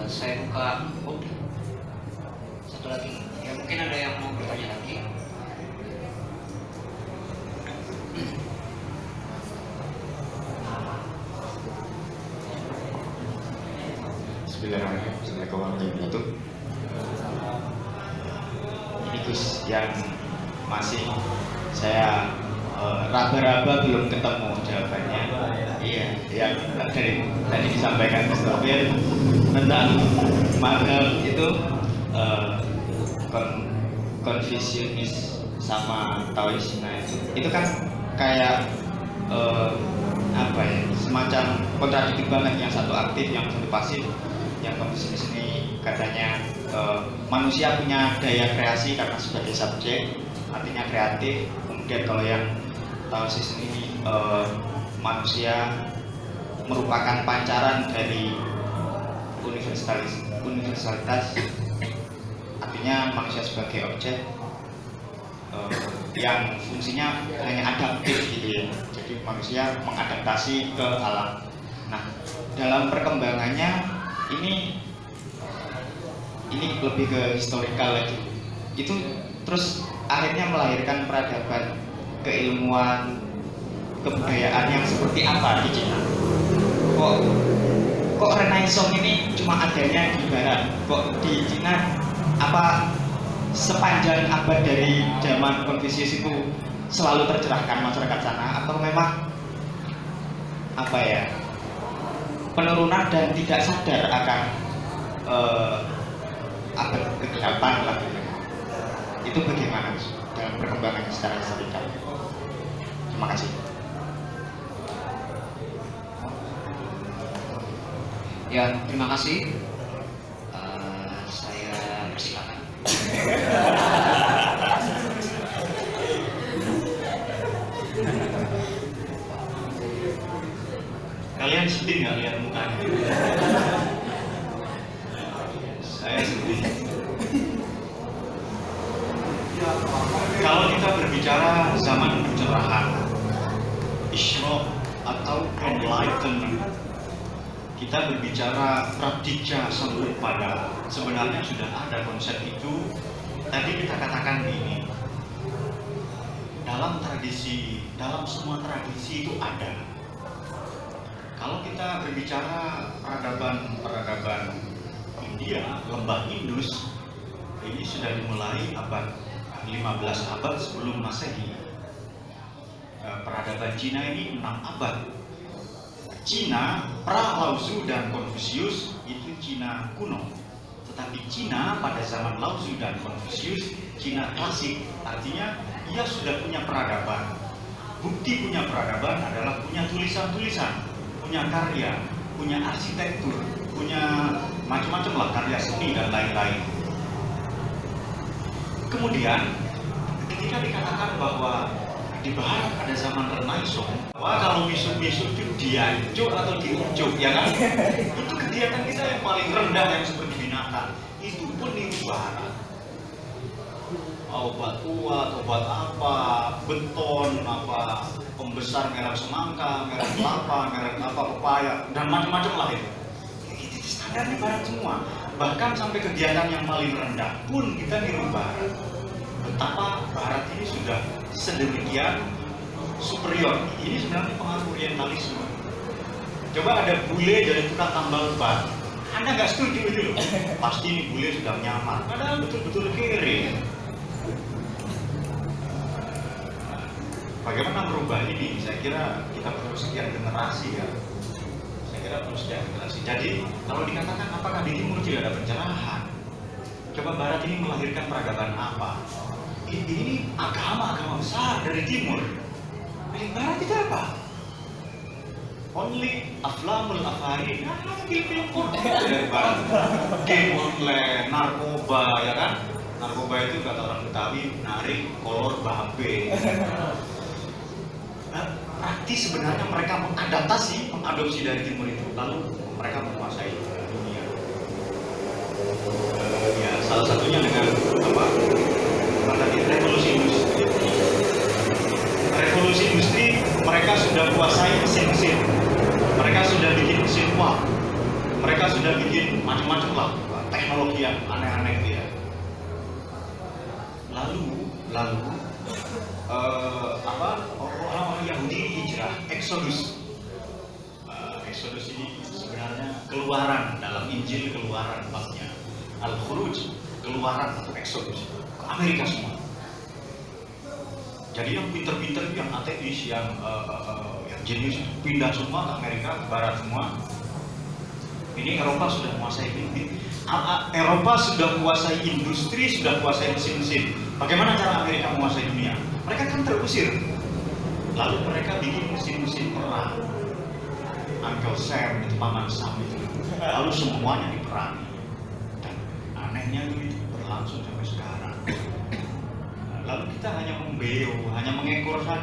Saya buka satu lagi. Ya mungkin ada yang mau bertanya lagi. Bismillahirrahmanirrahim. Assalamualaikum warahmatullahi wabarakatuh. Ini Gus yang masih saya raba-raba belum ketemu jawabannya. Iya, yang tadi disampaikan Mas Tafir tentang makna itu Confucianisme sama Taoisme itu kan kayak apa ya, semacam kontradiktif banget, yang satu aktif, yang satu pasif. Yang Confucianisme ini katanya manusia punya daya kreasi karena sebagai subjek, artinya kreatif. Kemudian kalau yang Taoisme ini manusia merupakan pancaran dari universalitas, artinya manusia sebagai objek yang fungsinya hanya adaptif gitu ya. Jadi manusia mengadaptasi ke alam. Nah, dalam perkembangannya ini lebih ke historical lagi. Itu terus akhirnya melahirkan peradaban keilmuan, kebudayaan yang seperti apa di Cina? Kok Renaissance ini cuma adanya di Barat? Kok di Cina apa sepanjang abad dari zaman Confucius itu selalu tercerahkan masyarakat sana? Atau memang apa ya, penurunan dan tidak sadar akan abad ke-8 lah? Itu bagaimana dalam perkembangan secara historical? Terima kasih. Ya, terima kasih. Saya persilakan. Kalian sedih nggak lihat mukanya? Saya sedih. Kalau kita berbicara zaman pencerahan, Islam atau Enlightenment, kita berbicara praditya samudpada, sebenarnya sudah ada konsep itu. Tadi kita katakan ini, dalam tradisi, dalam semua tradisi itu ada. Kalau kita berbicara peradaban India, lembah Indus, ini sudah dimulai abad 15 abad sebelum Masehi. Peradaban Cina ini 6 abad. Cina pra Laozi dan Confucius itu Cina kuno, tetapi Cina pada zaman Laozi dan Confucius Cina klasik, artinya ia sudah punya peradaban. Bukti punya peradaban adalah punya tulisan-tulisan, punya karya, punya arsitektur, punya macam-macam lah, karya seni dan lain-lain. Kemudian ketika dikatakan bahwa di Barat pada zaman Renaissance, wah kalau misuk-misuk itu dianjuk atau diunjuk, ya kan? Itu kegiatan kita yang paling rendah, yang seperti binatang. Itu pun di Barat. Obat kuat, obat apa, beton, apa, pembesar merah semangka, merah kelapa, merah apa, pepaya, dan macam-macam lah itu. Ya, itu standar di Barat semua. Bahkan sampai kegiatan yang paling rendah pun kita di Barat. Betapa Barat ini sudah sedemikian superior. Ini sebenarnya pengaruh orientalisme. Coba ada bule jadi tukang tambal ban, Anda nggak setuju itu loh? Pasti ini bule sudah nyamar, padahal betul-betul kiri. Bagaimana merubah ini? Saya kira kita perlu sekian generasi ya. Saya kira perlu sekian generasi. Jadi kalau dikatakan apakah di timur tidak ada pencerahan? Coba Barat ini melahirkan peradaban apa? Ini agama-agama besar dari timur. Dari Barat itu apa? only aflamul afari, kan gil pingkut dari Barat, game online, narkoba, ya kan? Narkoba itu kata orang Betawi narik kolor babe. Nah, praktis sebenarnya mereka mengadopsi dari timur itu, lalu mereka menguasai dunia. Ya, salah satunya dengan apa? Revolusi industri mereka sudah kuasai mesin-mesin, mereka sudah bikin mesin uang, mereka sudah bikin macam-macam lah teknologi yang aneh-aneh dia. Orang-orang Yahudi hijrah, Exodus ini sebenarnya keluaran dalam Injil, keluaran pasnya Al-Khuruj, keluaran atau Exodus ke Amerika semua. Jadi yang pinter-pinter, yang ateis, yang jenius pindah semua ke Amerika, Barat semua. Ini Eropa sudah menguasai ini. Eropa sudah menguasai industri, sudah menguasai mesin-mesin. Bagaimana cara Amerika menguasai dunia? Mereka kan terusir. Lalu mereka bikin mesin-mesin perang. Uncle Sam itu, Paman Sam itu. Lalu semuanya diperangi. Dan anehnya itu berlangsung sampai sekarang. Lalu kita hanya membeo, hanya mengekor saja.